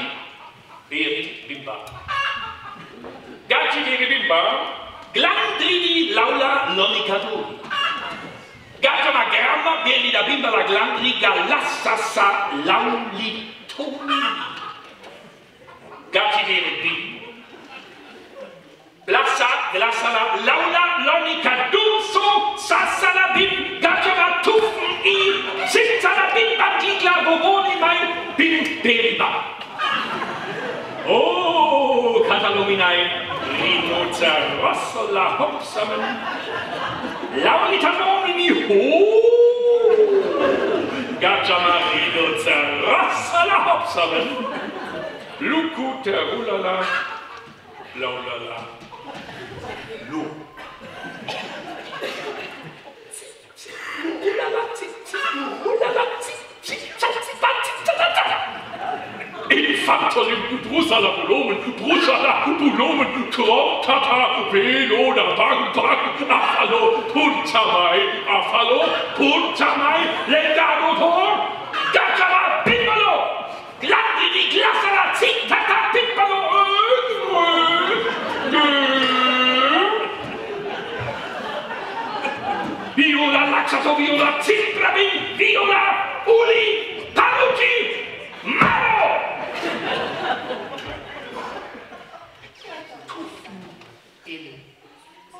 gegen Bimba. Gaji gegen Bimba, Glandridi laula nonicaduri. Gaji ma germa, vieni da Bimba la Glandri, galassassa laulitoni. Gaji gegen Bimba. Blassa, glassala, laula nonicaduri, so sassala bim, Gaji ma tuffen i. Oh, Cataluminae, Rinoza, Rossola, Hopsamen, Launitanoni, ho, Gajama, Rinoza, Rossola, Hopsamen, Luku, Terulala, Laulala, Lu. Infanterin, Brusala, Bulomen, Brusala, Bulomen, Krop, Tata, Velo, da Bang, Bang, Afalo, Puntamai, Afalo, Puntamai, Lendano, Tor, Gacama, Pimpalo, Glandi, die Glassala, Zick, Tata, Pimpalo, Viola, Laxato, Viola, Zitrabin, Viola, Uli, Tanuki, Maro!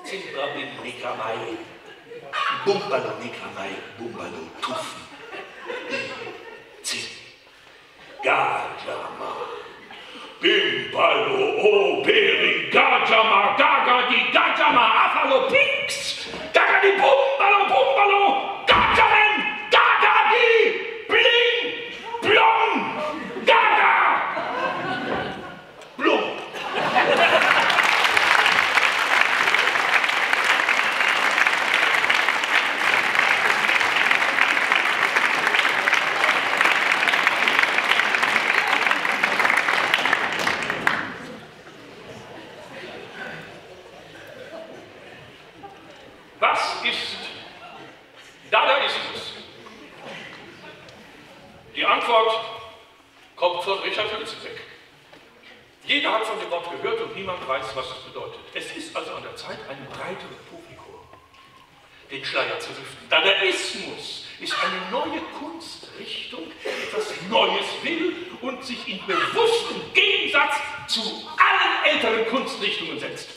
Zimbabwe Nikamai, Bumbalo Nikamai, Bumbalo Tufi, Zim, Gajama, Bimbalo Operi, Gajama, Gagadi, Gajama, Afalo Pinks, Gagadi, Bumbalo, Bumbalo, Gajamen, Gagadi, Bling, Blom, Gaga, Blum. Was ist Dadaismus? Die Antwort kommt von Richard Hülsenbeck. Jeder hat von dem Wort gehört und niemand weiß, was es bedeutet. Es ist also an der Zeit, einem breiteren Publikum den Schleier zu lüften. Dadaismus ist eine neue Kunstrichtung, die etwas Neues will und sich in bewusstem Gegensatz zu allen älteren Kunstrichtungen setzt.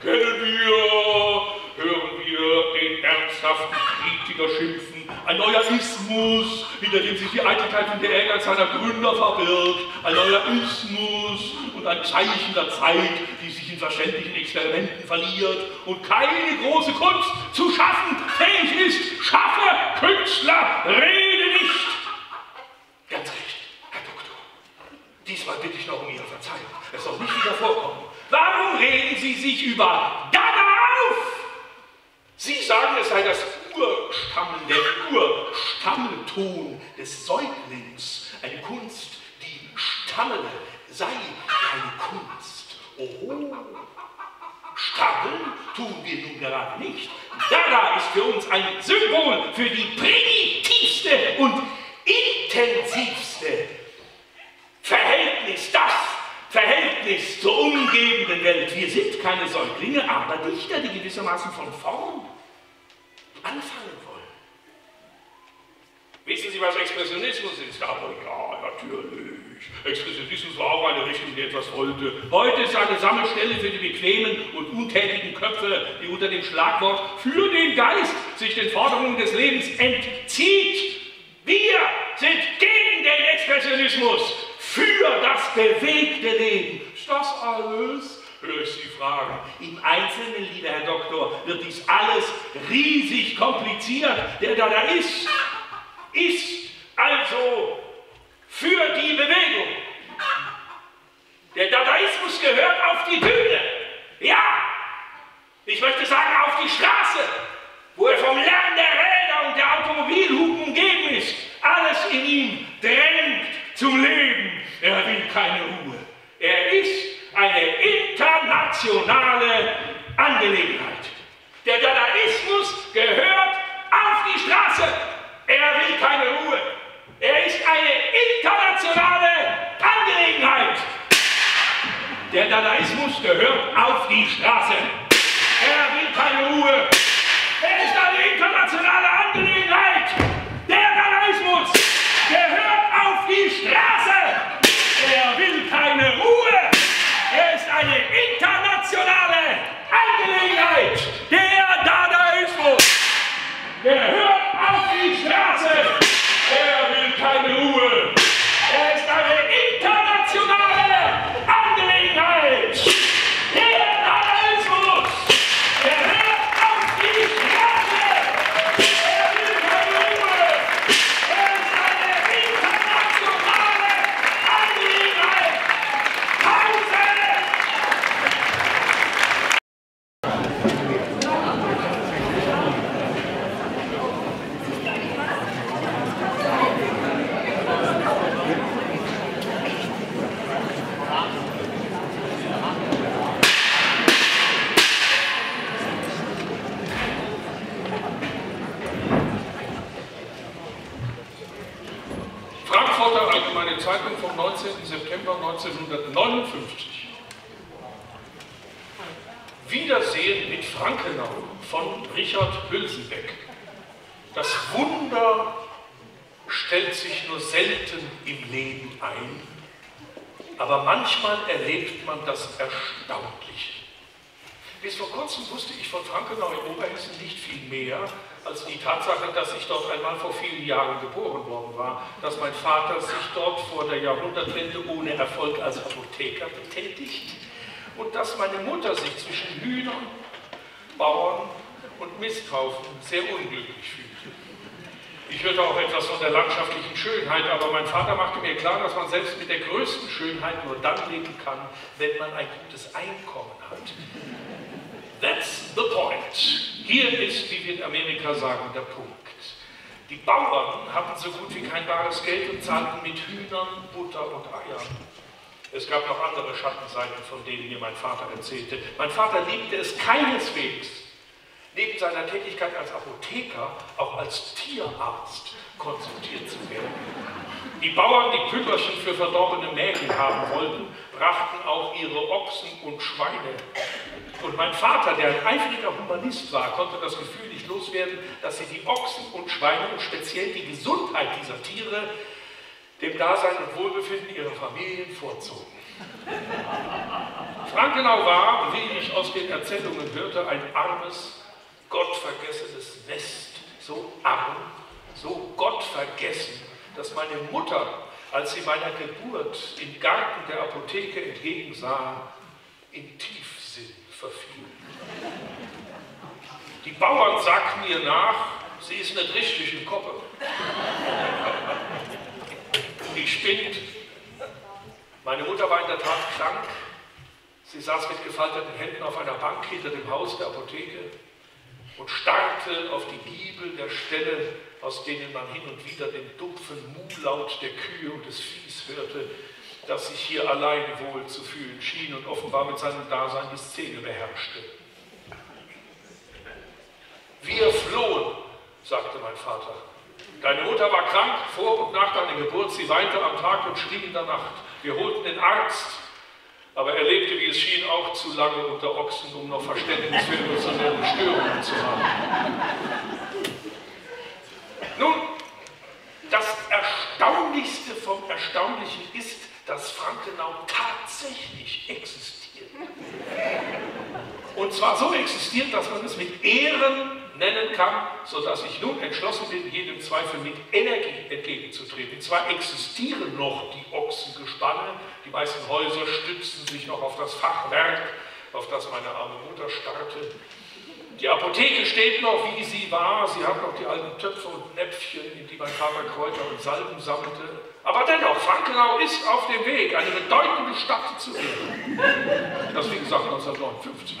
Kennen wir, hören wir den ernsthaften Kritiker schimpfen, ein neuer Ismus, hinter dem sich die Eitelkeit und der Ärger seiner Gründer verbirgt, ein neuer Ismus und ein Zeichen der Zeit, die sich in verständlichen Experimenten verliert und keine große Kunst zu schaffen fähig ist. Schaffe Künstler, rede nicht! Ganz recht, Herr Doktor. Diesmal bitte ich noch um Ihre Verzeihung. Es soll nicht wieder vorkommen. Warum reden Sie sich über Dada auf? Sie sagen, es sei das Urstammen, der Urstammton des Säuglings, eine Kunst, die stammele, sei keine Kunst. Oho, stammeln tun wir nun gerade nicht. Dada ist für uns ein Symbol für die Primitivität. tiefste und intensivste Verhältnis, das Verhältnis zur umgebenden Welt. Wir sind keine Säuglinge, aber Dichter, die gewissermaßen von vorn anfangen wollen. Wissen Sie, was Expressionismus ist? Aber ja, natürlich. Expressionismus war auch eine Richtung, die etwas wollte. Heute ist eine Sammelstelle für die bequemen und untätigen Köpfe, die unter dem Schlagwort für den Geist sich den Forderungen des Lebens entzieht. Wir sind gegen den Expressionismus, für das bewegte Leben. Ist das alles? Höre ich Sie fragen. Im Einzelnen, lieber Herr Doktor, wird dies alles riesig kompliziert. Der Dadaist ist also für die Bewegung. Der Dadaismus gehört auf die Bühne. Ja, ich möchte sagen auf die Straße, wo er vom Lärm der Räder und der Automobilhupen umgeben ist. Alles in ihm drängt zum Leben. Er will keine Ruhe. Er ist eine internationale Angelegenheit. Der Dadaismus gehört auf die Straße. Er will keine Ruhe. Er ist eine internationale Angelegenheit. Der Dadaismus gehört auf die Straße. Er will keine Ruhe. Er ist eine internationale Angelegenheit. Der Dadaismus gehört auf die Straße. Er will keine Ruhe. Er ist eine internationale Angelegenheit. Der Dadaismus gehört auf die Straße! Er will keine Ruhe! Er ist eine internationale Angelegenheit! Der Dadaismus gehört auf die Straße! Er will keine Ruhe! Er ist eine internationale Angelegenheit! Pause! Allgemeine Zeitung vom 19. September 1959. Wiedersehen mit Frankenau von Richard Hülsenbeck. Das Wunder stellt sich nur selten im Leben ein, aber manchmal erlebt man das Erstaunliche. Bis vor kurzem wusste ich von Frankenau in Oberhessen nicht viel mehr als die Tatsache, dass ich dort einmal vor vielen Jahren geboren worden war, dass mein Vater sich dort vor der Jahrhundertwende ohne Erfolg als Apotheker betätigt und dass meine Mutter sich zwischen Hühnern, Bauern und Misthaufen sehr unglücklich fühlte. Ich hörte auch etwas von der landschaftlichen Schönheit, aber mein Vater machte mir klar, dass man selbst mit der größten Schönheit nur dann leben kann, wenn man ein gutes Einkommen hat. That's the point. Hier ist, wie wir in Amerika sagen, der Punkt. Die Bauern hatten so gut wie kein bares Geld und zahlten mit Hühnern, Butter und Eiern. Es gab noch andere Schattenseiten, von denen mir mein Vater erzählte. Mein Vater liebte es keineswegs. Neben seiner Tätigkeit als Apotheker auch als Tierarzt konsultiert zu werden. Die Bauern, die Pülverchen für verdorbene Mägen haben wollten, brachten auch ihre Ochsen und Schweine. Und mein Vater, der ein eifriger Humanist war, konnte das Gefühl nicht loswerden, dass sie die Ochsen und Schweine und speziell die Gesundheit dieser Tiere dem Dasein und Wohlbefinden ihrer Familien vorzogen. Frankenau war, wie ich aus den Erzählungen hörte, ein armes, gottvergessenes Nest, so arm, so gottvergessen, dass meine Mutter, als sie meiner Geburt im Garten der Apotheke entgegensah, in Tiefsinn verfiel. Die Bauern sagten ihr nach, sie ist nicht richtig im Kopf. Die spinnt. Meine Mutter war in der Tat krank. Sie saß mit gefalteten Händen auf einer Bank hinter dem Haus der Apotheke und starrte auf die Giebel der Ställe, aus denen man hin und wieder den dumpfen Muhlaut der Kühe und des Viehs hörte, das sich hier allein wohl zu fühlen schien und offenbar mit seinem Dasein die Szene beherrschte. Wir flohen, sagte mein Vater, da Meine Mutter war krank, vor und nach der Geburt, sie weinte am Tag und schrie in der Nacht. Wir holten den Arzt, aber er lebte, wie es schien, auch zu lange unter Ochsen, um noch Verständnis für emotionelle Störungen zu haben. Nun, das Erstaunlichste vom Erstaunlichen ist, dass Frankenau tatsächlich existiert. Und zwar so existiert, dass man es mit Ehren nennen kann, sodass ich nun entschlossen bin, jedem Zweifel mit Energie entgegenzutreten. Und zwar existieren noch die Ochsengespanne, die meisten Häuser stützen sich noch auf das Fachwerk, auf das meine arme Mutter starrte. Die Apotheke steht noch, wie sie war, sie hat noch die alten Töpfe und Näpfchen, in die mein Vater Kräuter und Salben sammelte. Aber dennoch, Frankenau ist auf dem Weg, eine bedeutende Stadt zu werden. Das wie gesagt 1959.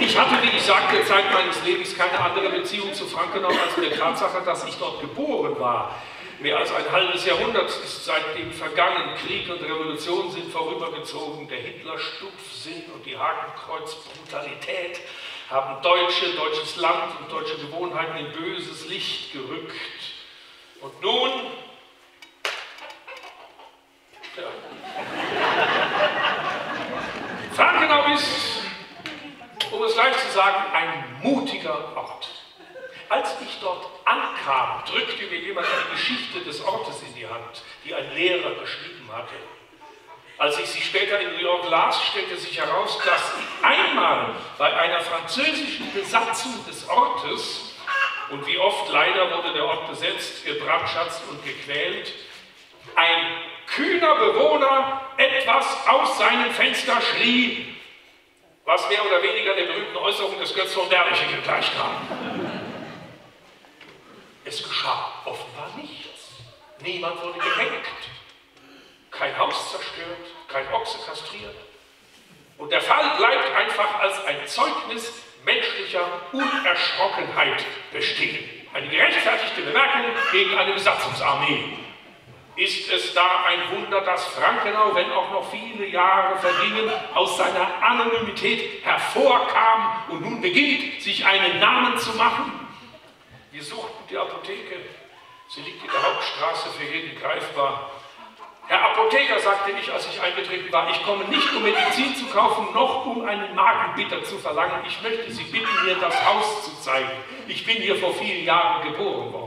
Ich hatte, wie ich sagte, Zeit meines Lebens keine andere Beziehung zu Frankenau als der Tatsache, dass ich dort geboren war. Mehr als ein halbes Jahrhundert ist seitdem vergangen. Krieg und Revolution sind vorübergezogen. Der Hitler-Stumpfsinn und die Hakenkreuz-Brutalität haben Deutsche, deutsches Land und deutsche Gewohnheiten in böses Licht gerückt. Und nun... Ja. Frankenau ist, um es gleich zu sagen, ein mutiger Ort. Als ich dort ankam, drückte mir jemand die Geschichte des Ortes in die Hand, die ein Lehrer geschrieben hatte. Als ich sie später in New York las, stellte sich heraus, dass einmal bei einer französischen Besatzung des Ortes, und wie oft leider wurde der Ort besetzt, gebrandschatzt und gequält, ein kühner Bewohner etwas aus seinem Fenster schrie, was mehr oder weniger der berühmten Äußerung des Götz von Berlichingen gleichkam. Es geschah offenbar nichts. Niemand wurde gehängt. Kein Haus zerstört, kein Ochse kastriert. Und der Fall bleibt einfach als ein Zeugnis menschlicher Unerschrockenheit bestehen. Eine gerechtfertigte Bemerkung gegen eine Besatzungsarmee. Ist es da ein Wunder, dass Frankenau, wenn auch noch viele Jahre vergingen, aus seiner Anonymität hervorkam und nun beginnt, sich einen Namen zu machen? Wir suchten die Apotheke, sie liegt in der Hauptstraße, für jeden greifbar. Herr Apotheker, sagte ich, als ich eingetreten war, ich komme nicht, um Medizin zu kaufen, noch um einen Magenbitter zu verlangen. Ich möchte Sie bitten, mir das Haus zu zeigen. Ich bin hier vor vielen Jahren geboren worden.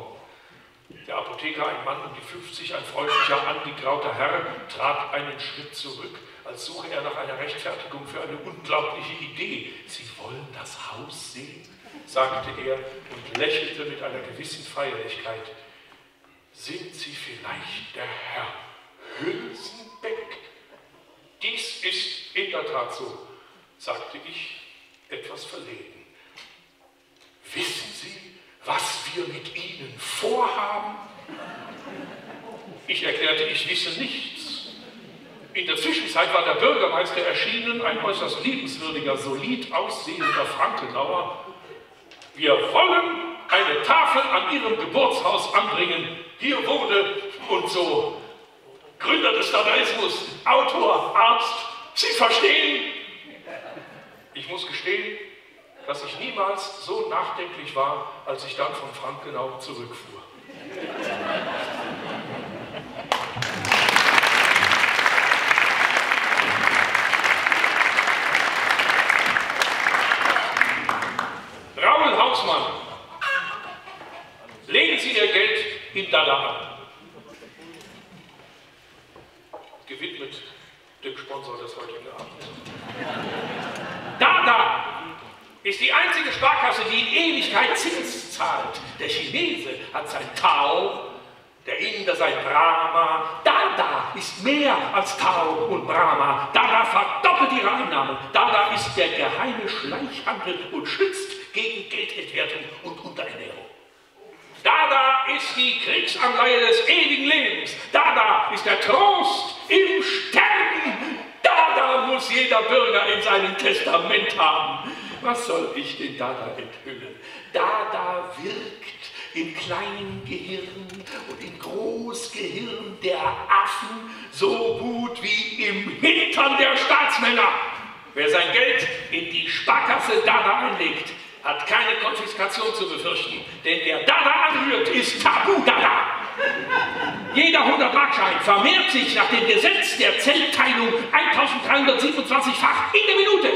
Der Apotheker, ein Mann um die 50, ein freundlicher, angegrauter Herr, trat einen Schritt zurück, als suche er nach einer Rechtfertigung für eine unglaubliche Idee. Sie wollen das Haus sehen? Sagte er und lächelte mit einer gewissen Feierlichkeit. Sind Sie vielleicht der Herr Hülsenbeck? Dies ist in der Tat so, sagte ich, etwas verlegen. Wissen Sie, was wir mit Ihnen vorhaben? Ich erklärte, ich wisse nichts. In der Zwischenzeit war der Bürgermeister erschienen, ein äußerst liebenswürdiger, solid aussehender Frankenauer. Wir wollen eine Tafel an Ihrem Geburtshaus anbringen. Hier wurde und so Gründer des Dadaismus, Autor, Arzt. Sie verstehen? Ich muss gestehen, dass ich niemals so nachdenklich war, als ich dann von Frankenau zurückfuhr. Legen Sie Ihr Geld in Dada an. Gewidmet dem Sponsor des heutigen Abends. Dada ist die einzige Sparkasse, die in Ewigkeit Zins zahlt. Der Chinese hat sein Tao, der Inder sein Brahma. Dada ist mehr als Tao und Brahma. Dada verdoppelt ihre Einnahmen. Dada ist der geheime Schleichhandel und schützt gegen Geldentwertung und Unterernährung. Dada ist die Kriegsanleihe des ewigen Lebens. Dada ist der Trost im Sterben. Dada muss jeder Bürger in seinem Testament haben. Was soll ich den Dada enthüllen? Dada wirkt im kleinen Gehirn und im Großgehirn der Affen so gut wie im Hintern der Staatsmänner. Wer sein Geld in die Sparkasse Dada anlegt, hat keine Konfiskation zu befürchten. Denn wer Dada anrührt, ist Tabu-Dada. Jeder 100-Markschein vermehrt sich nach dem Gesetz der Zellteilung 1327-fach in der Minute.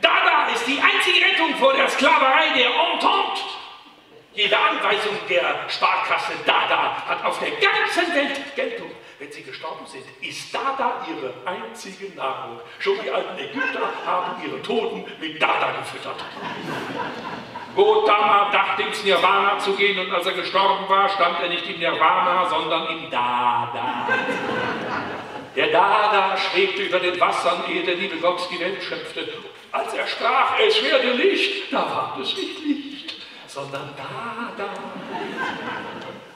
Dada ist die einzige Rettung vor der Sklaverei der Entente. Jede Anweisung der Sparkasse Dada hat auf der ganzen Welt Geltung. Wenn sie gestorben sind, ist Dada ihre einzige Nahrung. Schon die alten Ägypter haben ihre Toten mit Dada gefüttert. Gautama dachte, ins Nirvana zu gehen, und als er gestorben war, stand er nicht im Nirvana, sondern im Dada. Der Dada schwebte über den Wassern, ehe der liebe Gott die Welt schöpfte. Als er sprach, es werde Licht, da war es nicht Licht, sondern Dada.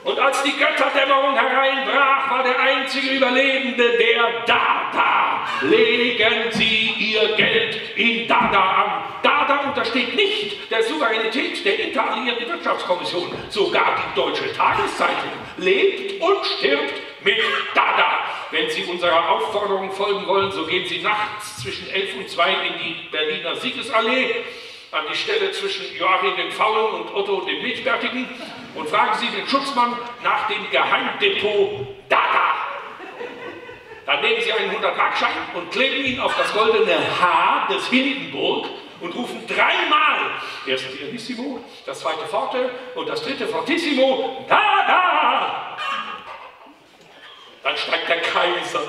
Und als die Götterdämmerung hereinbrach, war der einzige Überlebende der Dada. Legen Sie Ihr Geld in Dada an. Dada untersteht nicht der Souveränität der interalliierten Wirtschaftskommission. Sogar die Deutsche Tageszeitung lebt und stirbt mit Dada. Wenn Sie unserer Aufforderung folgen wollen, so gehen Sie nachts zwischen 11 und 2 in die Berliner Siegesallee, an die Stelle zwischen Joachim dem Faulen und Otto dem Milchbärtigen, und fragen Sie den Schutzmann nach dem Geheimdepot Dada. Dann nehmen Sie einen 100-Markschein und kleben ihn auf das goldene H des Hindenburg und rufen dreimal, erst pianissimo, das zweite forte und das dritte fortissimo, Dada. Dann steigt der Kaiser,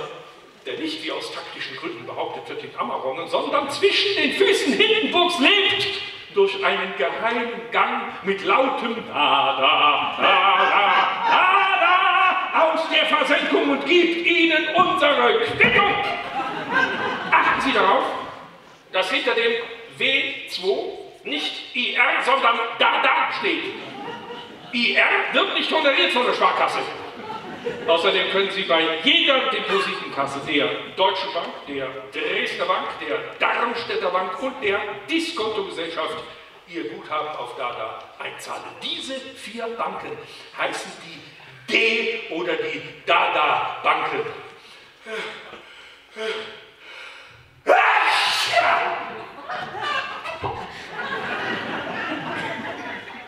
der nicht wie aus taktischen Gründen behauptet wird, in Ammerungen, sondern zwischen den Füßen Hindenburgs lebt, durch einen geheimen Gang mit lautem Dada, Dada, Dada aus der Versenkung und gibt Ihnen unsere Quittung. Achten Sie darauf, dass hinter dem W2 nicht IR, sondern Dada steht. IR wird nicht toleriert von der Sparkasse. Außerdem können Sie bei jeder Depositenkasse der Deutschen Bank, der Dresdner Bank, der Darmstädter Bank und der Diskontogesellschaft Ihr Guthaben auf Dada einzahlen. Diese vier Banken heißen die D- oder die Dada-Banken.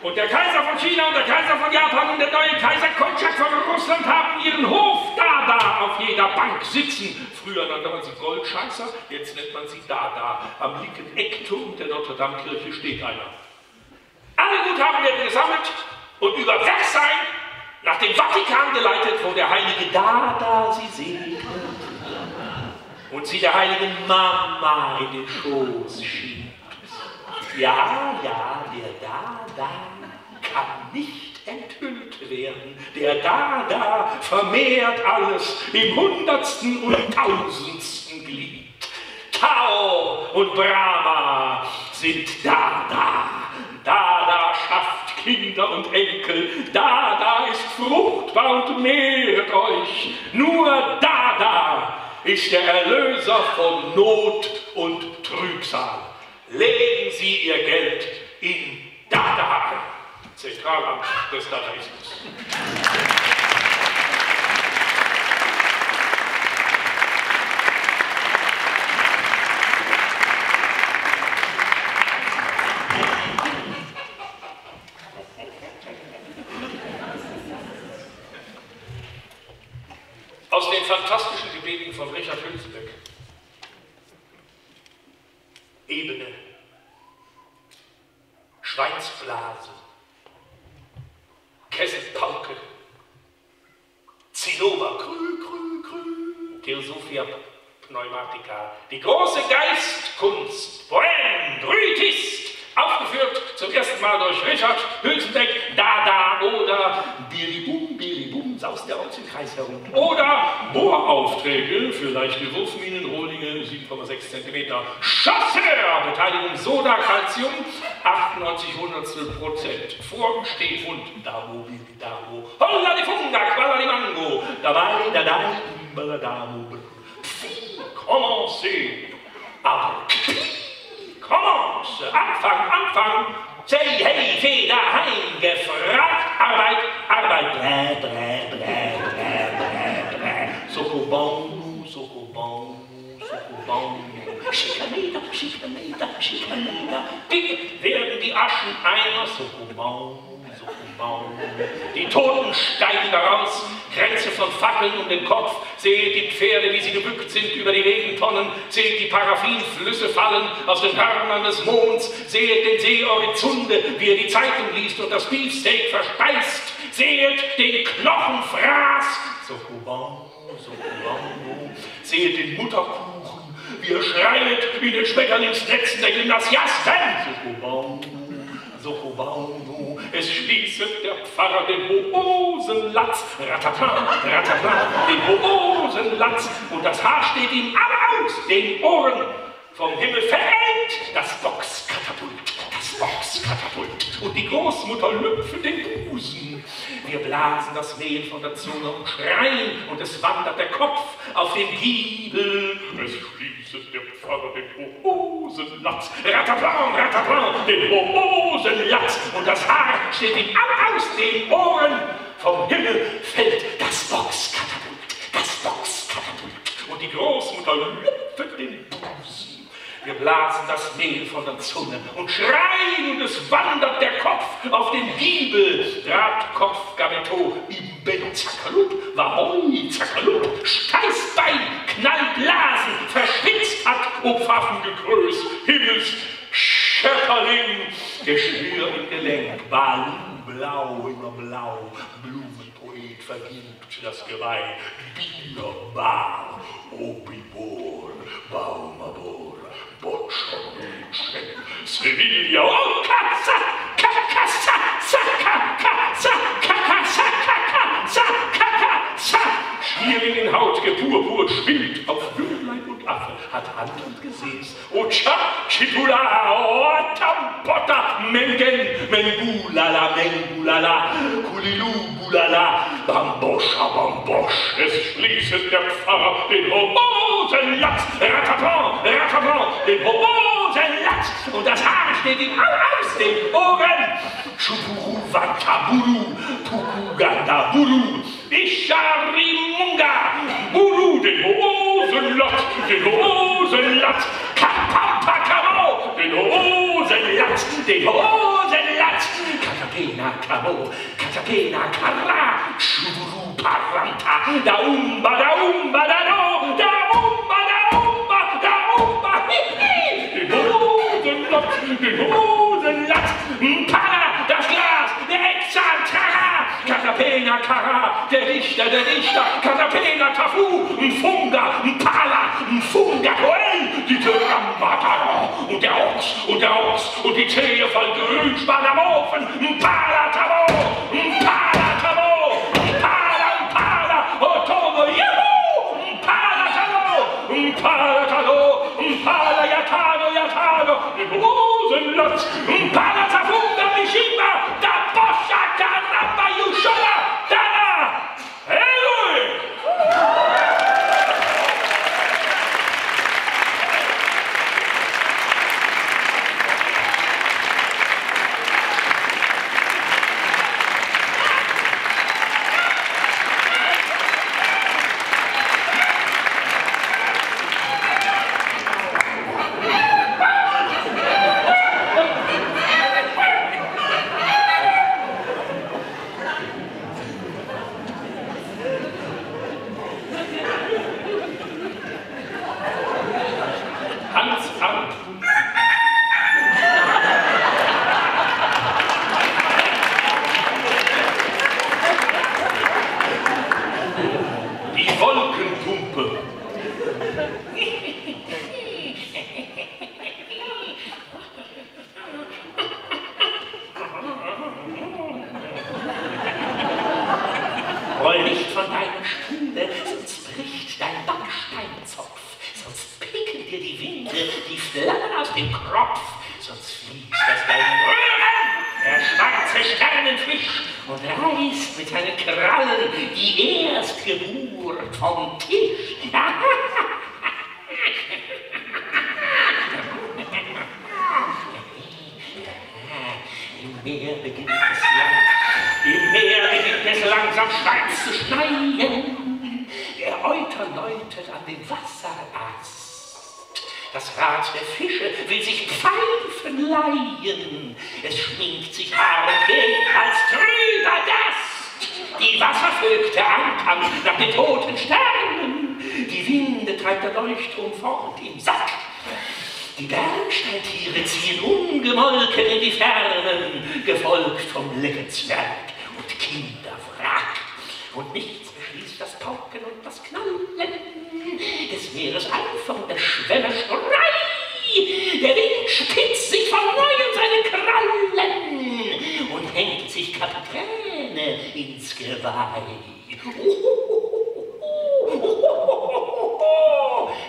Und der Kaiser von China und der Kaiser von Japan und der neue Kaiser Kolchak von Russland haben ihren Hof Dada auf jeder Bank sitzen. Früher nannte man sie Goldscheißer, jetzt nennt man sie Dada. Am linken Eckturm der Notre-Dame-Kirche steht einer. Alle Guthaben werden gesammelt und über Versailles nach dem Vatikan geleitet, wo der heilige Dada sie segnet und sie der heiligen Mama in den Schoß schiebt. Ja, ja, der Dada kann nicht enthüllt werden. Der Dada vermehrt alles im 100. und 1000. Glied. Tao und Brahma sind Dada. Dada schafft Kinder und Enkel. Dada ist fruchtbar und mehrt euch. Nur Dada ist der Erlöser von Not und Trübsal. Legen Sie Ihr Geld in Dada ein. Zentralamt des Dadaismus. Aus den fantastischen Gebeten von Richard Hülsbeck. Ebene, Schweinsblase, Kesselpauke, Zinnober, Krü, Krü, Krü, Theosophia Pneumatica, die große Geistkunst, Poem, Brütist, aufgeführt zum ersten Mal durch Richard Hülsbeck, Dada oder Biribum, Biribum, saust der Holz im Kreis herum, oder Bohraufträge für leichte Wurfminen, Rohlinge, 7,6 cm, Chasseur, Beteiligung Soda, Calcium, 98 Hundertstel %, Vorgesteh und Damo, Damo, Holla di Funga, Qualla di Mango, Dabei, Dadai, Imbala, Damo, Pfff, commencez, aber commence, Anfang, Anfang, Say, hey, Feder, Hein, gefragt, Arbeit, Arbeit, Blä, Blä, Blä, Blä, Blä, Blä, Sokobon, Sokobon, Sokobon, Schikaneder, dick werden die Aschen einer, Suckenbaum, die Toten steigen daraus, Kränze von Fackeln um den Kopf, seht die Pferde, wie sie gebückt sind über die Regentonnen, seht die Paraffinflüsse fallen aus den Hörnern des Monds, seht den See Oritzunde, wie er die Zeitung liest und das Beefsteak verspeist, seht den Knochenfraß, Suckenbaum, seht den Mutterkuchen, wie er schreit, wie den Schmetterlingsnetzen der Gymnasiasten. So, es schließet der Pfarrer den Boosenlatz, ratatata, den Boosenlatz, und das Haar steht ihm alle aus den Ohren. Vom Himmel verhängt das Boxkatapult, und die Großmutter lüpft den Busen. Wir blasen das Mehl von der Zunge und schreien, und es wandert der Kopf auf den Giebel. Es schließt der Pfarrer den Bohosenlatz, rataplan, den Bohosenlatz, und das Haar steht ihm alle aus den Ohren. Vom Himmel fällt das Boxkatapult, und die Großmutter lüpft den Busen. Wir blasen das Mehl von der Zunge und schreien, und es wandert der Kopf auf den Giebel. Drahtkopf, Gabeto, Ibben, Zackerlup, Waroi, Zackerlup, Steißbein, Knallblasen, verschwitzt hat, Opfaffengekrös, Himmels, Schöpferling, Geschwür im Gelenk, Ballenblau, immer blau, Blumenpoet vergibt das Geweih, Bierbar, Opibor, Baumabor. Sevilla, oh, Katza, Kakasa, Sakakasa, Kakasa, Kakasa, Kakasa. Schierlingenhaut, gepurpurt, schwillt auf Würmlein und Affe, hat Hand und Gesäß. Ocha, Chipula, Otampotta, Mengen, Mengulala, Mengulala, Kulilu. Lala, Bamboscha, Bambosch, es schließet der Pfarrer den Hobosenlatz, Rataplan, den Hobosenlatz, und das Haar steht ihm aus den Ohren. Schupuru, Watabulu, Pukuganda, Bulu, Ischarimunga, Bulu, den Hobosenlatz, Kapapakamo, den Hobosenlatz, Katapena, Kamo, Katapena, Kara, Schuburu, Paranta, Daumba, Dano, Daumba, Hihi, den Hosenlatz, Mpala, das Glas, der Hexer, Tara, Katapena, Kara, der Richter, Katapena, Tafu, Mfunga, Mpala, Mfunga, Koel, die Töramba, Taro, und der Ochs, und die Zehe voll Grün, Spanamorphen, Mpala, Tabo, Rosenlotz, Mpala Tafunda Mishima, da Boscha, Karamba, Yushola, Dana, Eloi! Das Rad der Fische will sich Pfeifen leihen. Es schminkt sich artig als trüber Gast. Die Wasservögte ankern nach den toten Sternen. Die Winde treibt der Leuchtturm fort im Sack. Die Bergsteintiere ziehen ungemolken in die Fernen, gefolgt vom Lippenzwerg und Kinderwrack. Und nichts beschließt das Pauken und das Knallen des Meeres Anfang der Schwelle Schrei. Der Wind spitzt sich von Neuem seine Krallen und hängt sich Kapitäne ins Geweih.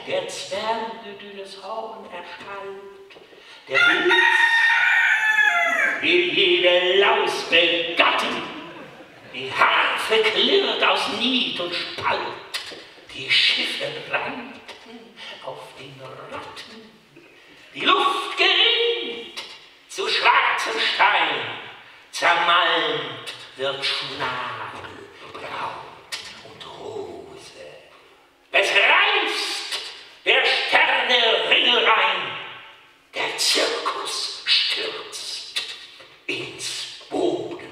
Der Zwerge dünnes Horn erschallt, der Blitz will jede Laus begatten, die Harfe klirrt aus Niet und Spalt, die Schiffe brannten auf den Ratten, die Luft gerinnt zu schwarzem Stein, zermalmt wird Schnabel, Braut und Rose. Es reißt der Sterne Ringelrein, der Zirkus stürzt ins Bodenlose.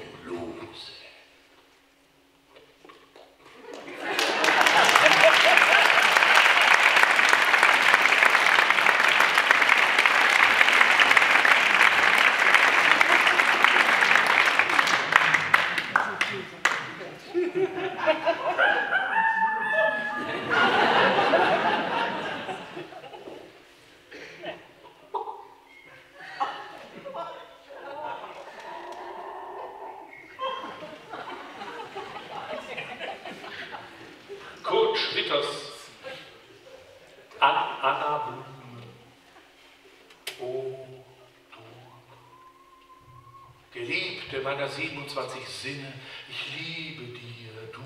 Geliebte meiner 27 Sinne, ich liebe dir, du,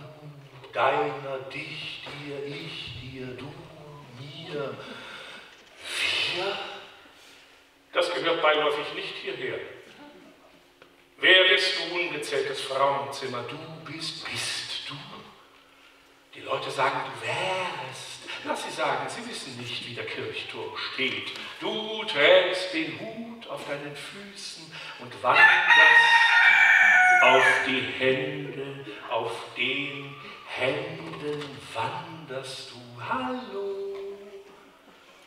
deiner, dich, dir, ich, dir, du, mir, wir. Das gehört beiläufig nicht hierher. Wer bist du, ungezähltes Frauenzimmer, du bist du. Die Leute sagen, du wärst. Lass sie sagen, sie wissen nicht, wie der Kirchturm steht. Du trägst den Hut auf deinen Füßen und wanderst auf die Hände, auf den Händen wanderst du. Hallo!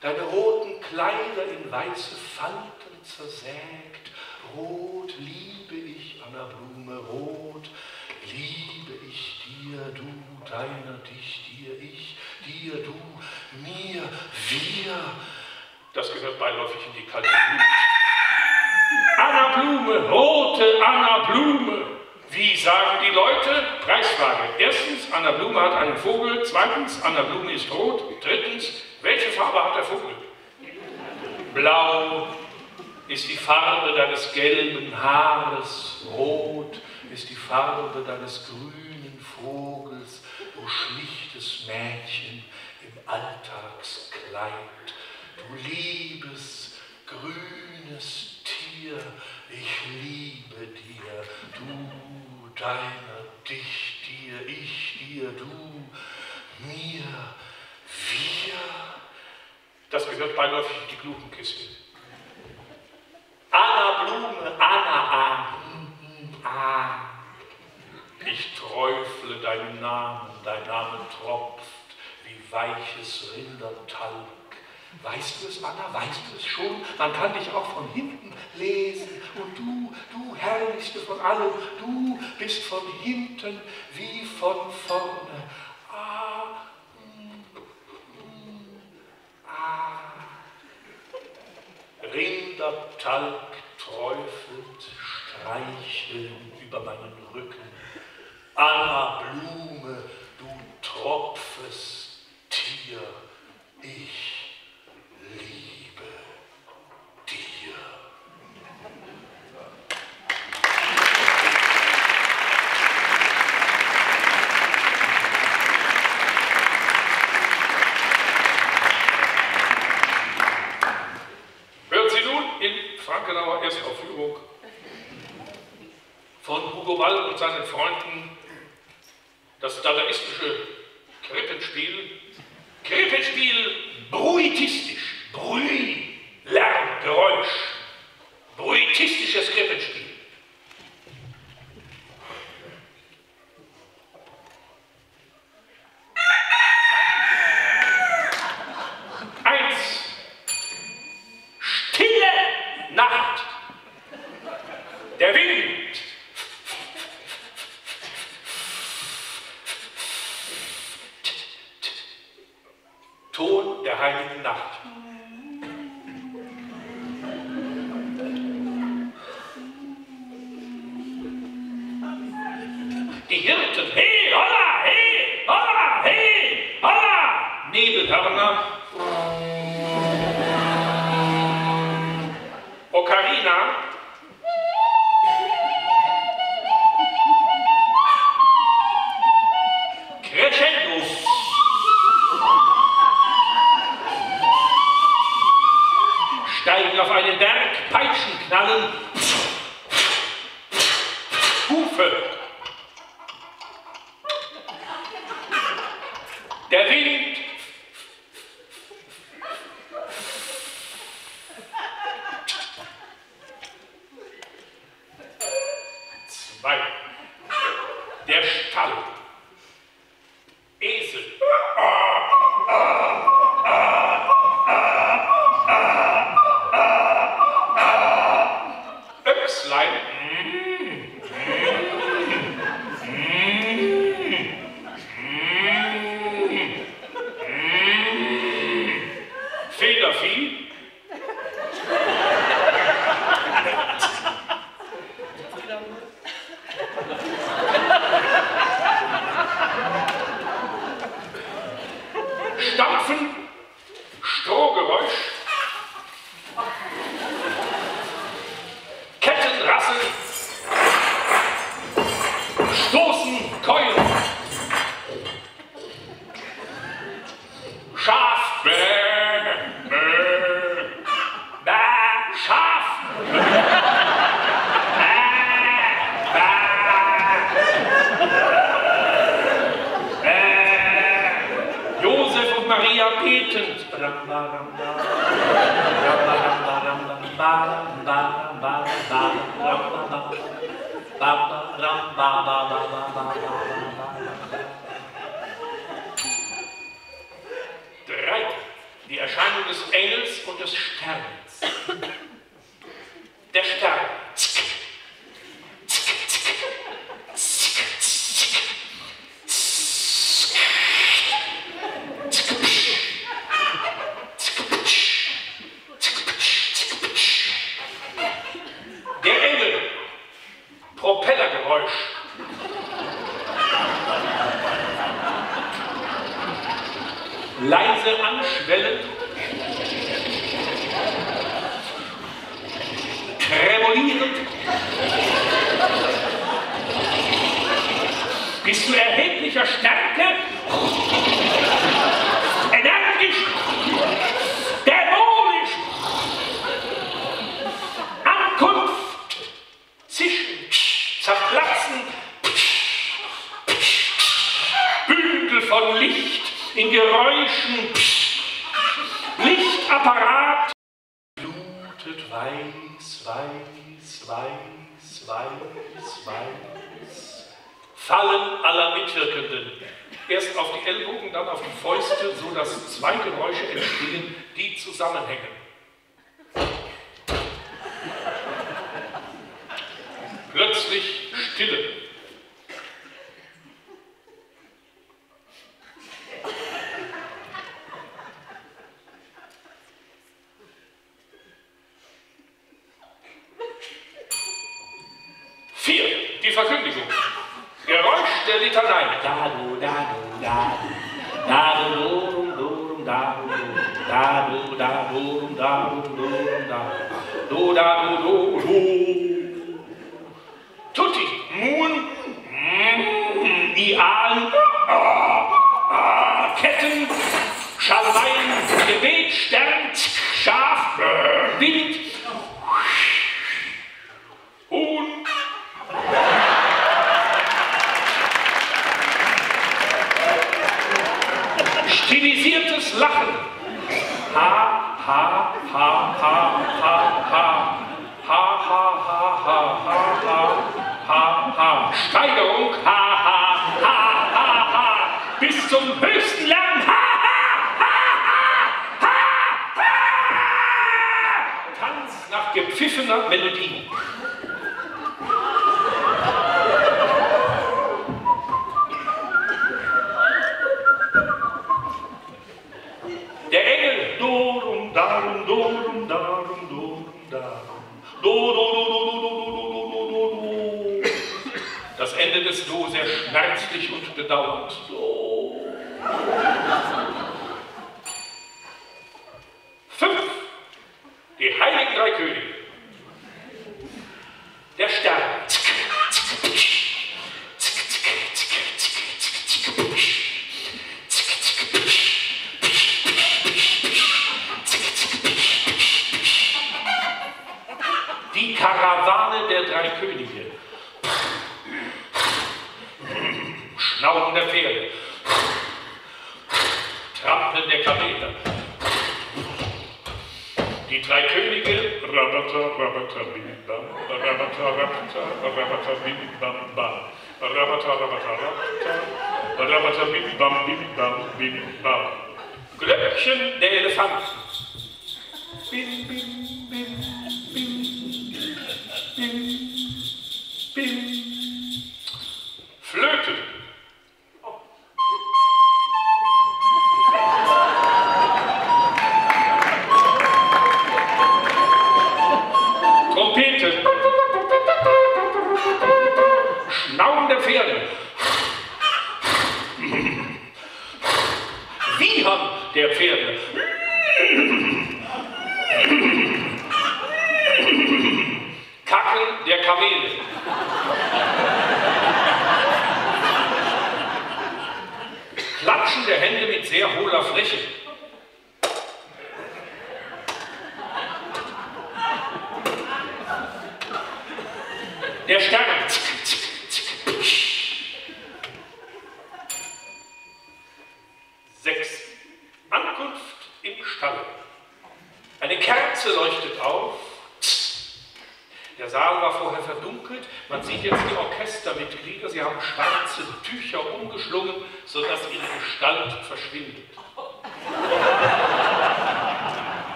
Deine roten Kleider in weiße Falten zersägt. Rot liebe ich an der Blume, rot liebe ich dir, du, deiner, dich, dir, ich, dir, du, mir, wir. Das gehört beiläufig in die kalte Blut. Anna Blume, rote Anna Blume. Wie sagen die Leute? Preisfrage. Erstens, Anna Blume hat einen Vogel. Zweitens, Anna Blume ist rot. Drittens, welche Farbe hat der Vogel? Blau ist die Farbe deines gelben Haares. Rot ist die Farbe deines grünen Vogels, du schlichtes Mädchen im Alltagskleid. Du liebes, grünes Tier, ich liebe dir, du, deiner, dich, dir, ich, dir, du, mir, wir. Das gehört beiläufig in die Glutenkiste. Anna Blume, Anna, ah. Ich träufle deinen Namen, dein Name tropft wie weiches Rindertalg. Weißt du es, Anna? Weißt du es schon? Man kann dich auch von hinten lesen. Und du herrlichste von allen, du bist von hinten wie von vorne. Ah, ah. Rindertalg träufelt streicheln über meinen Rücken. Anna Blume, du tropfes Tier, ich. Frankenauer Erstaufführung von Hugo Ball und seinen Freunden das dadaistische Krippenspiel, Bruitistisch. Brüh, Lärm, Geräusch. Brütistisches Krippenspiel. Der Wind Ton der heiligen Nacht. Die Hirten, hey, holla, hey, holla, hey, holla, Nebelhörner, Ocarina, steigen auf einen Berg, Peitschen knallen, Hufe. Der Wind, zwei, der Stall, Esel. Federvieh, Stampfen, Strohgeräusch, Kettenrasseln, Stoßen, Keulen, Schaf, Maria betend. Drei. Die Erscheinung des Engels und des Sterns. Der Stern. Propellergeräusch. Leise anschwellen. Tremolierend. Bis zu erheblicher Stärke. Energisch. Dämonisch. Ankunft. Zischen. Zerplatzen, Bündel von Licht in Geräuschen, Lichtapparat. Blutet weiß, weiß, weiß, weiß, weiß. Fallen aller Mitwirkenden. Erst auf die Ellbogen, dann auf die Fäuste, sodass zwei Geräusche entstehen, die zusammenhängen. Plötzlich Stille. Vier. Die Verkündigung. Geräusch der Litanei. Dado, dado, dado. Dado, dorum, dado, dado, dado, dado, dorum, dado, dado, dorum. Tutti, Moon, Ian, Ketten, Schalwein, Gebet, Stern, Schaf, Wind, Huhn. Stilisiertes Lachen. Ha, ha, ha, ha, ha, ha, ha, ha, ha, ha, ha, ha, ha, ha, Steigerung, ha, ha, ha, ha, ha, bis zum höchsten Lärm, ha, ha, ha, ha, ha, ha, Tanz nach gepfiffener Melodie. Das Ende des Do sehr schmerzlich und bedauernd. So. 5. Die Heiligen Drei Könige. Der Stern. Die Karawane der Drei Könige. Schnauben der Pferde, Trampeln der Kameler. Die drei Könige, Rabata, Rabata, Bam, Rabata, Rabata, Rabata, Bam, Bam, Rabata, Rabata, Rabata, Rabata, Bam, Bam, Bam. Glöckchen der Elefanten. Bim, bim, bim, bim, bim, bim. Flöten. Trompete. Schnauben der Pferde. Wiehern der Pferde. Kackeln der Kamele. Klatschen der Hände mit sehr hohler Fläche. Der Stern. Sechs. Ankunft im Stall. Eine Kerze leuchtet auf. Der Saal war vorher verdunkelt. Man sieht jetzt die Orchestermitglieder. Sie haben schwarze Tücher umgeschlungen, sodass ihre Gestalt verschwindet.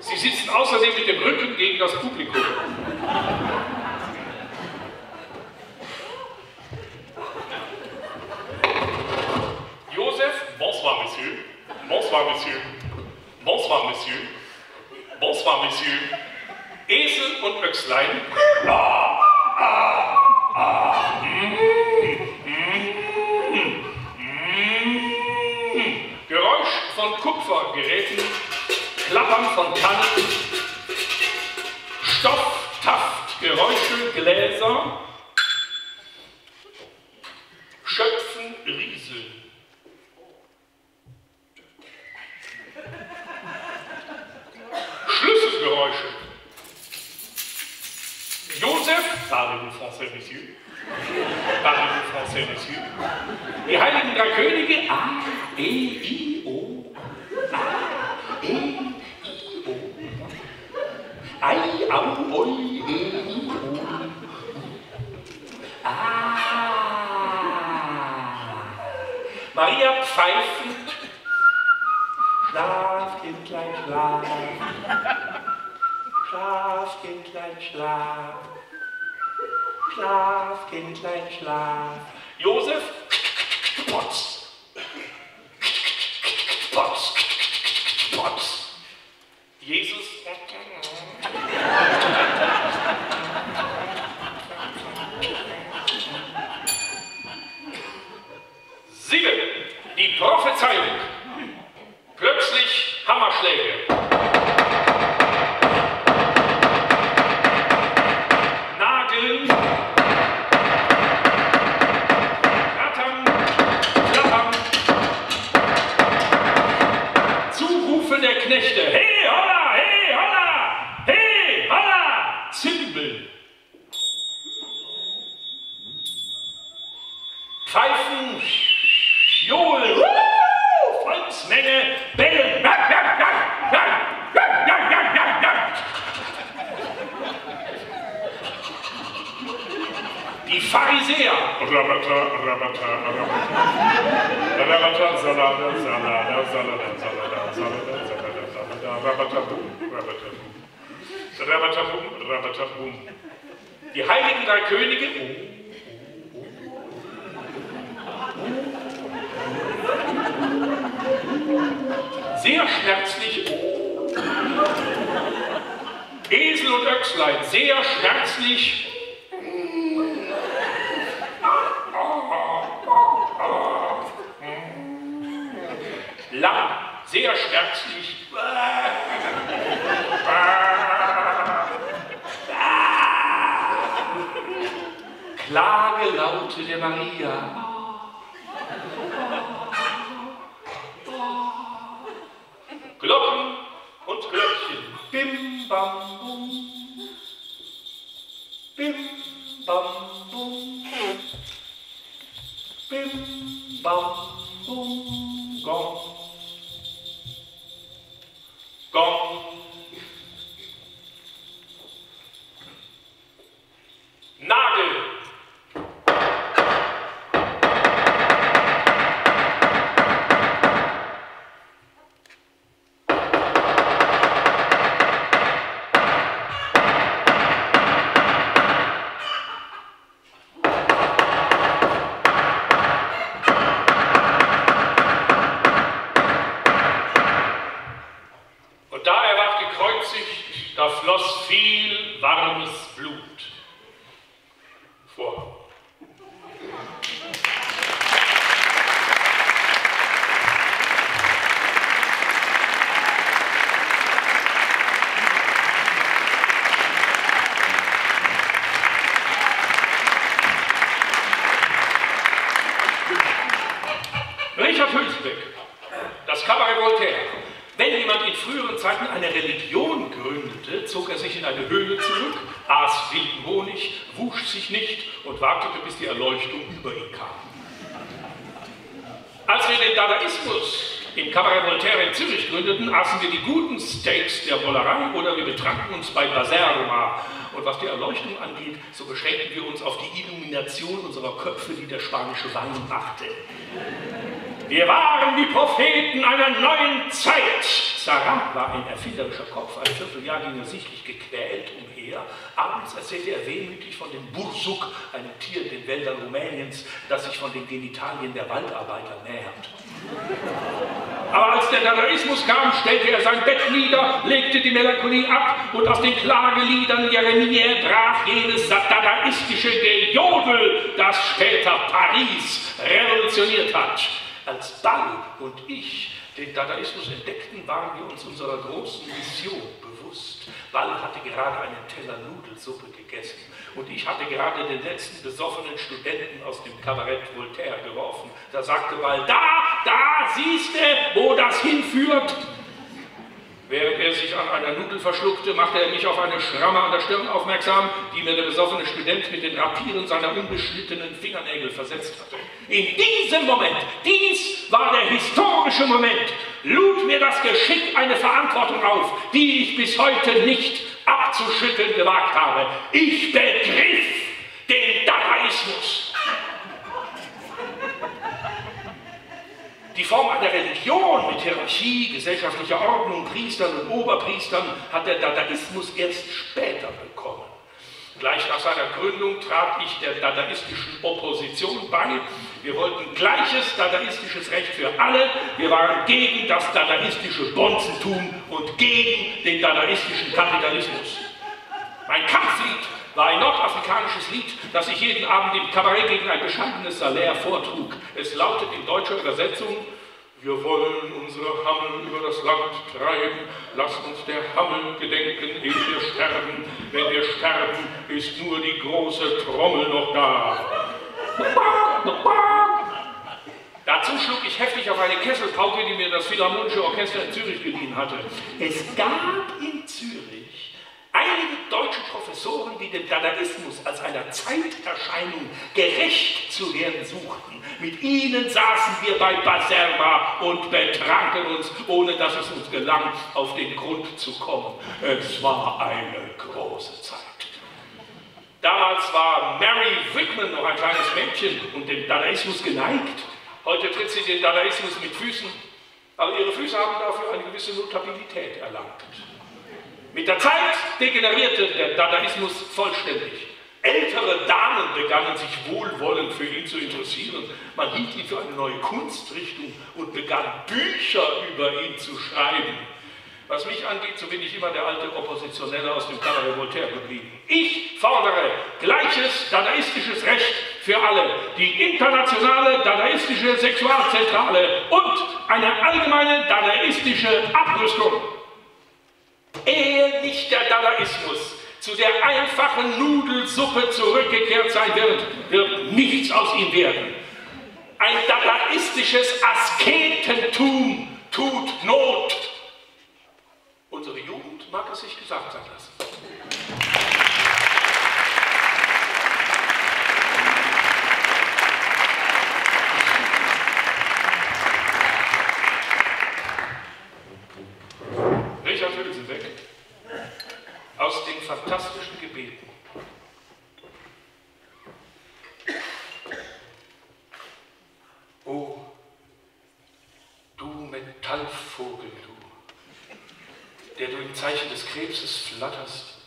Sie sitzen außerdem mit dem Rücken gegen das Publikum. Joseph, bonsoir Monsieur, bonsoir Monsieur, bonsoir Monsieur, bonsoir Monsieur, Esel und Öchslein. Ah, ah, ah, Geräusch von Kupfergeräten. Klappern von Tannen, Stoff, Taft, Geräusche, Gläser, Schöpfen, Rieseln. Schlüsselgeräusche. Joseph, pardon, Français, Monsieur. Pardon, Français, Monsieur. Die Heiligen Drei Könige, A, E, I, O, A, E, Ei, au, oi, e, i, u. Ah. Maria pfeifend. Schlaf, Kindlein, schlaf. Schlaf, Kindlein, schlaf. Schlaf, Kindlein, schlaf. Josef. Potz. Potz. Potz. Jesus. Sieben, die Prophezeiung. Plötzlich Hammerschläge. Nageln. Rattern. Klappern. Zurufe der Knechte. Hey, holla, hey, holla, hey, holla. Zimbeln. Pfeifen. Joel, Volksmenge bellen. Die Pharisäer. Die heiligen drei Könige. Sehr schmerzlich. Esel und Öchslein, sehr schmerzlich. Lamm, sehr schmerzlich. Klagelaute der Maria. Glocken und Glöckchen. Bim, bam, bum. Bim, bam, bum. Bim, bam, bum. Gong. Gong. Nagel. Da floss viel warmes Blut vor. Richard Hülsbeck, das Cabaret Voltaire. Wenn jemand in früheren Zeiten eine Religion gründete, zog er sich in eine Höhle zurück, aß wilden Honig, wusch sich nicht und wartete, bis die Erleuchtung über ihn kam. Als wir den Dadaismus im Cabaret Voltaire in Zürich gründeten, aßen wir die guten Steaks der Bollerei oder wir betranken uns bei Baserma. Und was die Erleuchtung angeht, so beschränkten wir uns auf die Illumination unserer Köpfe, die der spanische Wein machte. Wir waren die Propheten einer neuen Zeit. Sarah war ein erfinderischer Kopf, ein Vierteljahr ging er sichtlich gequält umher. Abends erzählte er wehmütig von dem Bursuk, einem Tier in den Wäldern Rumäniens, das sich von den Genitalien der Waldarbeiter nähert. Aber als der Dadaismus kam, stellte er sein Bett nieder, legte die Melancholie ab und aus den Klageliedern Jeremie traf jenes dadaistische Gejodel, das später Paris revolutioniert hat. Als Ball und ich den Dadaismus entdeckten, waren wir uns unserer großen Mission bewusst. Ball hatte gerade einen Teller Nudelsuppe gegessen und ich hatte gerade den letzten besoffenen Studenten aus dem Kabarett Voltaire geworfen. Da sagte Ball, da siehste, wo das hinführt. Während er sich an einer Nudel verschluckte, machte er mich auf eine Schramme an der Stirn aufmerksam, die mir der besoffene Student mit den Rapieren seiner unbeschnittenen Fingernägel versetzt hatte. In diesem Moment, dies war der historische Moment, lud mir das Geschick eine Verantwortung auf, die ich bis heute nicht abzuschütteln gewagt habe. Ich begriff den Dadaismus. Die Form einer Religion mit Hierarchie, gesellschaftlicher Ordnung, Priestern und Oberpriestern hat der Dadaismus erst später bekommen. Gleich nach seiner Gründung trat ich der dadaistischen Opposition bei. Wir wollten gleiches dadaistisches Recht für alle. Wir waren gegen das dadaistische Bonzentum und gegen den dadaistischen Kapitalismus. Mein Kampflied war ein nordafrikanisches Lied, das ich jeden Abend im Kabarett gegen ein bescheidenes Salär vortrug. Es lautet in deutscher Übersetzung, wir wollen unsere Hammel über das Land treiben, lasst uns der Hammel gedenken, ehe wir sterben. Wenn wir sterben, ist nur die große Trommel noch da. Dazu schlug ich heftig auf eine Kesselpauke, die mir das Philharmonische Orchester in Zürich geliehen hatte. Es gab in Zürich Einige deutsche Professoren, die dem Dadaismus als einer Zeiterscheinung gerecht zu werden suchten, mit ihnen saßen wir bei Bazerba und betranken uns, ohne dass es uns gelang, auf den Grund zu kommen. Es war eine große Zeit. Damals war Mary Whitman noch ein kleines Mädchen und dem Dadaismus geneigt. Heute tritt sie den Dadaismus mit Füßen, aber ihre Füße haben dafür eine gewisse Notabilität erlangt. Mit der Zeit degenerierte der Dadaismus vollständig. Ältere Damen begannen sich wohlwollend für ihn zu interessieren. Man hielt ihn für eine neue Kunstrichtung und begann Bücher über ihn zu schreiben. Was mich angeht, so bin ich immer der alte Oppositionelle aus dem Cabaret Voltaire geblieben. Ich fordere gleiches dadaistisches Recht für alle, die internationale dadaistische Sexualzentrale und eine allgemeine dadaistische Abrüstung. Ehe nicht der Dadaismus zu der einfachen Nudelsuppe zurückgekehrt sein wird, wird nichts aus ihm werden. Ein dadaistisches Asketentum tut Not. Unsere Jugend mag es sich gesagt sein lassen. Richard Hülsenbeck aus den fantastischen Gebeten. O, du Metallvogel, du, der du im Zeichen des Krebses flatterst,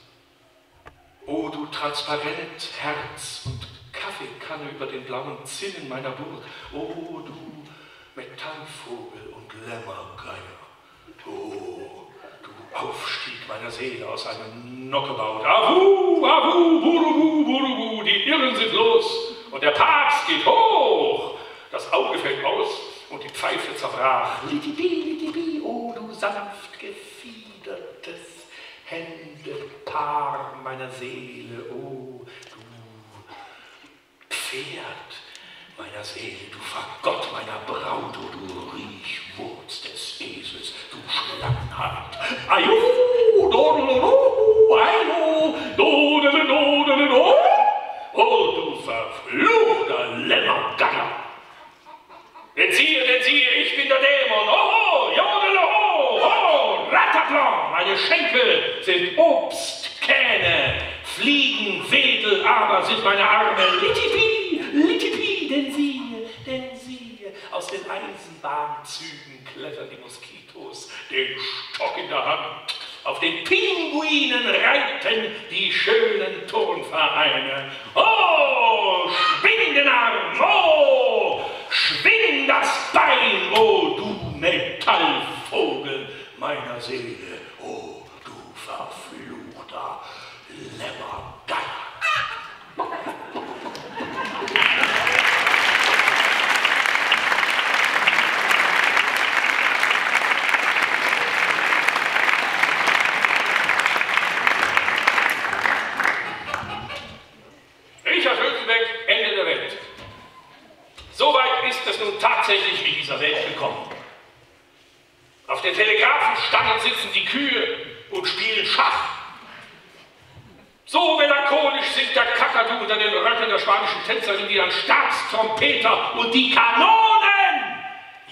o, du transparent Herz und Kaffeekanne über den blauen Zinnen meiner Burg, o, du Metallvogel und Lämmergeier, o, Aufstieg meiner Seele aus einem Knockebaut. Ahu, ahu, burubu, burubu, die Irren sind los und der Papst geht hoch. Das Auge fällt aus und die Pfeife zerbrach. Litibi, o du sanft gefiedertes Händepaar meiner Seele, o du Pferd meiner Seele, du Fagott meiner Braut, o du Riechwurz des Esels, du Schlangenhand. Ajo, dorloro, ajo, dodelelo, o du verfluchter Lämmergeier. Denn siehe, ich bin der Dämon, oho, jodelo, ho, ratatlan, meine Schenkel sind Obstkähne, Fliegenwedel aber sind meine Arme, litipi, litipi. Denn siehe, aus den Eisenbahnzügen klettern die Moskitos, den Stock in der Hand. Auf den Pinguinen reiten die schönen Turnvereine. Oh, schwing den Arm, oh, schwing das Bein, oh, du Metallvogel meiner Seele, oh, du verfluchter Lämmergeier. Tatsächlich in dieser Welt gekommen. Auf der Telegrafenstange sitzen die Kühe und spielen Schach. So melancholisch singt der Kakadu unter den Röcken der spanischen Tänzerin wie ein Staatstrompeter und die Kanonen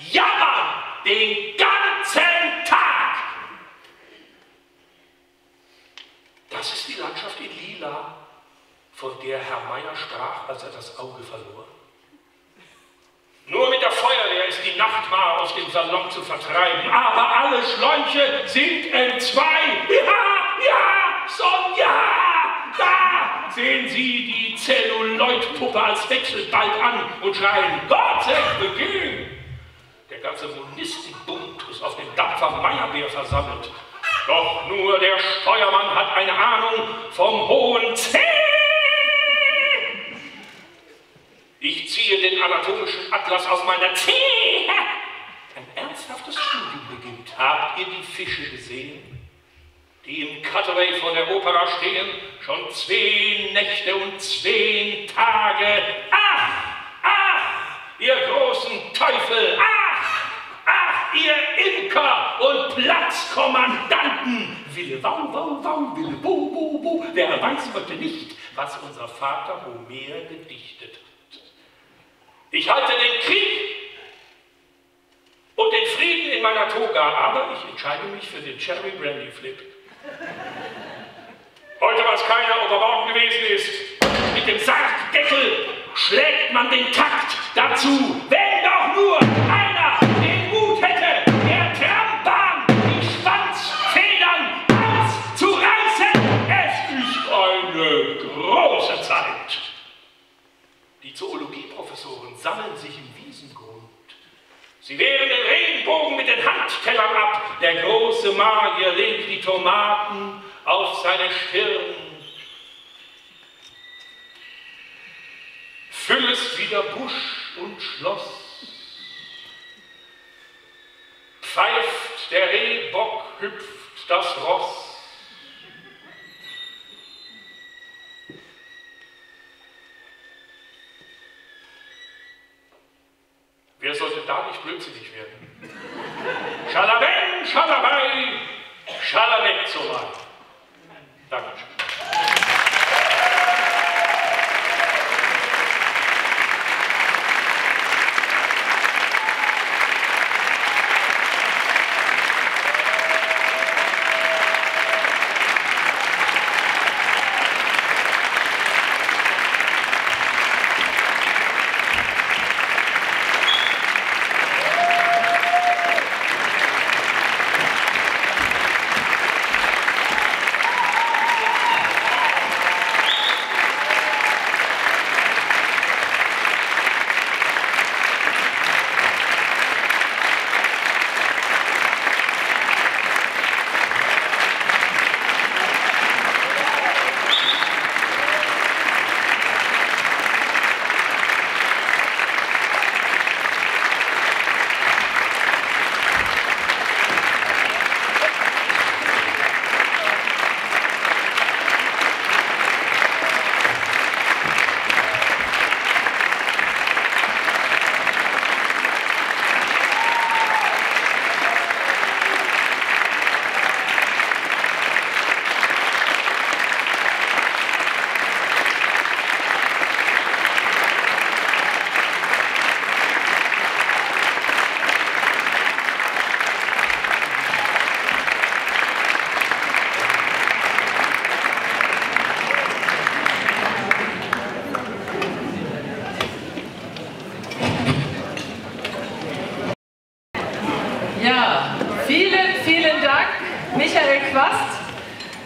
jammern den ganzen Tag. Das ist die Landschaft in Lila, von der Herr Meyer sprach, als er das Auge verlor. Nur mit der Feuerwehr ist die Nachtmar aus dem Salon zu vertreiben, aber alle Schläuche sind entzwei. Ja, ja, Sonja, da sehen Sie die Zelluloidpuppe als Wechselbalg an und schreien, Gott sei Dank! Der ganze Monistenbund ist auf dem Dampfer Meyerbeer versammelt. Doch nur der Steuermann hat eine Ahnung vom hohen C. Ich ziehe den anatomischen Atlas aus meiner Zehe. Ein ernsthaftes Studium beginnt. Habt ihr die Fische gesehen, die im Cutaway vor der Opera stehen? Schon 2 Nächte und 2 Tage. Ach, ach, ihr großen Teufel. Ach, ach, ihr Imker und Platzkommandanten! Wille wau, wau, wau, wille bo, bo, bo. Wer weiß heute nicht, was unser Vater Homer gedichtet hat. Ich halte den Krieg und den Frieden in meiner Toga, aber ich entscheide mich für den Cherry Brandy Flip. Heute, was keiner unterworfen gewesen ist, mit dem Sargdeckel schlägt man den Takt dazu. Wenn doch nur einer den Mut hätte, der Trambahn die Schwanzfedern auszureißen. Es ist eine große Zeit. Die Zoologieprofessoren sammeln sich im Wiesengrund. Sie wehren den Regenbogen mit den Handtellern ab. Der große Magier legt die Tomaten auf seine Stirn. Füllest wieder Busch und Schloss. Pfeift der Rehbock, hüpft das Ross. Wer sollte da nicht blödsinnig werden? Schalabeng, Schalabei, Schalabeck so weit. Dankeschön.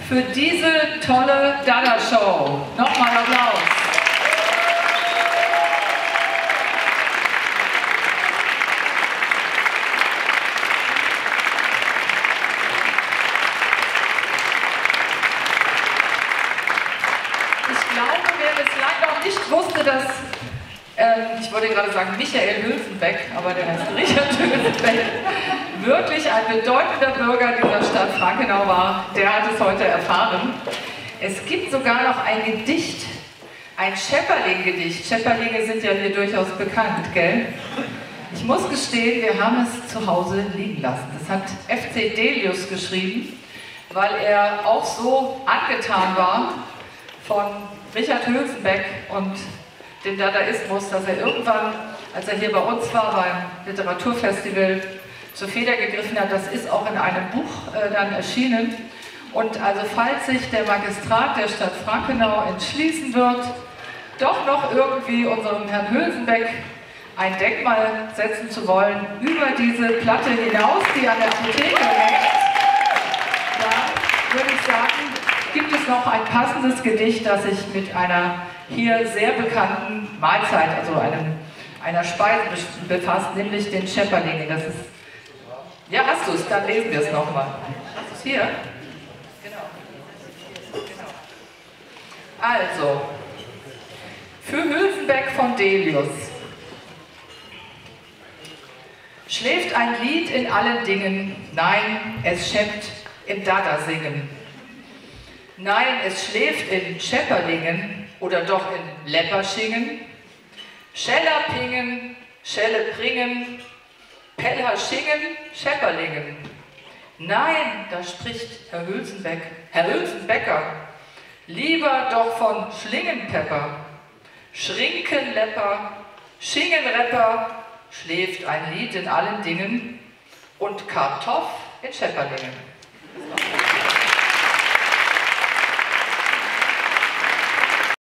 Für diese tolle Dada-Show. Nochmal Applaus. Ich glaube, wer bislang noch nicht wusste, dass, ich wollte gerade sagen Michael Hülfenbeck, aber der heißt Richard Hülfenbeck, wirklich ein bedeutender Bürger dieser Stadt Frankenau war, der hat es heute erfahren. Es gibt sogar noch ein Gedicht, ein Schepperling-Gedicht. Schepperlinge sind ja hier durchaus bekannt, gell? Ich muss gestehen, wir haben es zu Hause liegen lassen. Das hat FC Delius geschrieben, weil er auch so angetan war von Richard Hülfenbeck und dem Dadaismus, dass er irgendwann, als er hier bei uns war, beim Literaturfestival, zur Feder gegriffen hat. Das ist auch in einem Buch dann erschienen. Und also falls sich der Magistrat der Stadt Frankenau entschließen wird, doch noch irgendwie unserem Herrn Hülfenbeck ein Denkmal setzen zu wollen, über diese Platte hinaus, die an der Apotheke hängt, da würde ich sagen, gibt es noch ein passendes Gedicht, das ich mit einer hier sehr bekannten Mahlzeit, also einer Speise befasst, nämlich den Schepperlingen. Das ist ja, hast du es, dann lesen wir es nochmal. Hast du es hier? Genau. Also, für Hülfenbeck von Delius. Schläft ein Lied in allen Dingen, nein, es schämt im Dada-Singen. Nein, es schläft in Schepperlingen oder doch in Läpperschingen, Schellerpingen, Schellepringen, Pellerschingen, Schepperlingen. Nein, da spricht Herr Hülsenbeck, Herr Hülsenbecker, lieber doch von Schlingenpepper. Schrinkenlepper, Schingenrepper, schläft ein Lied in allen Dingen und Kartoff in Schepperlingen.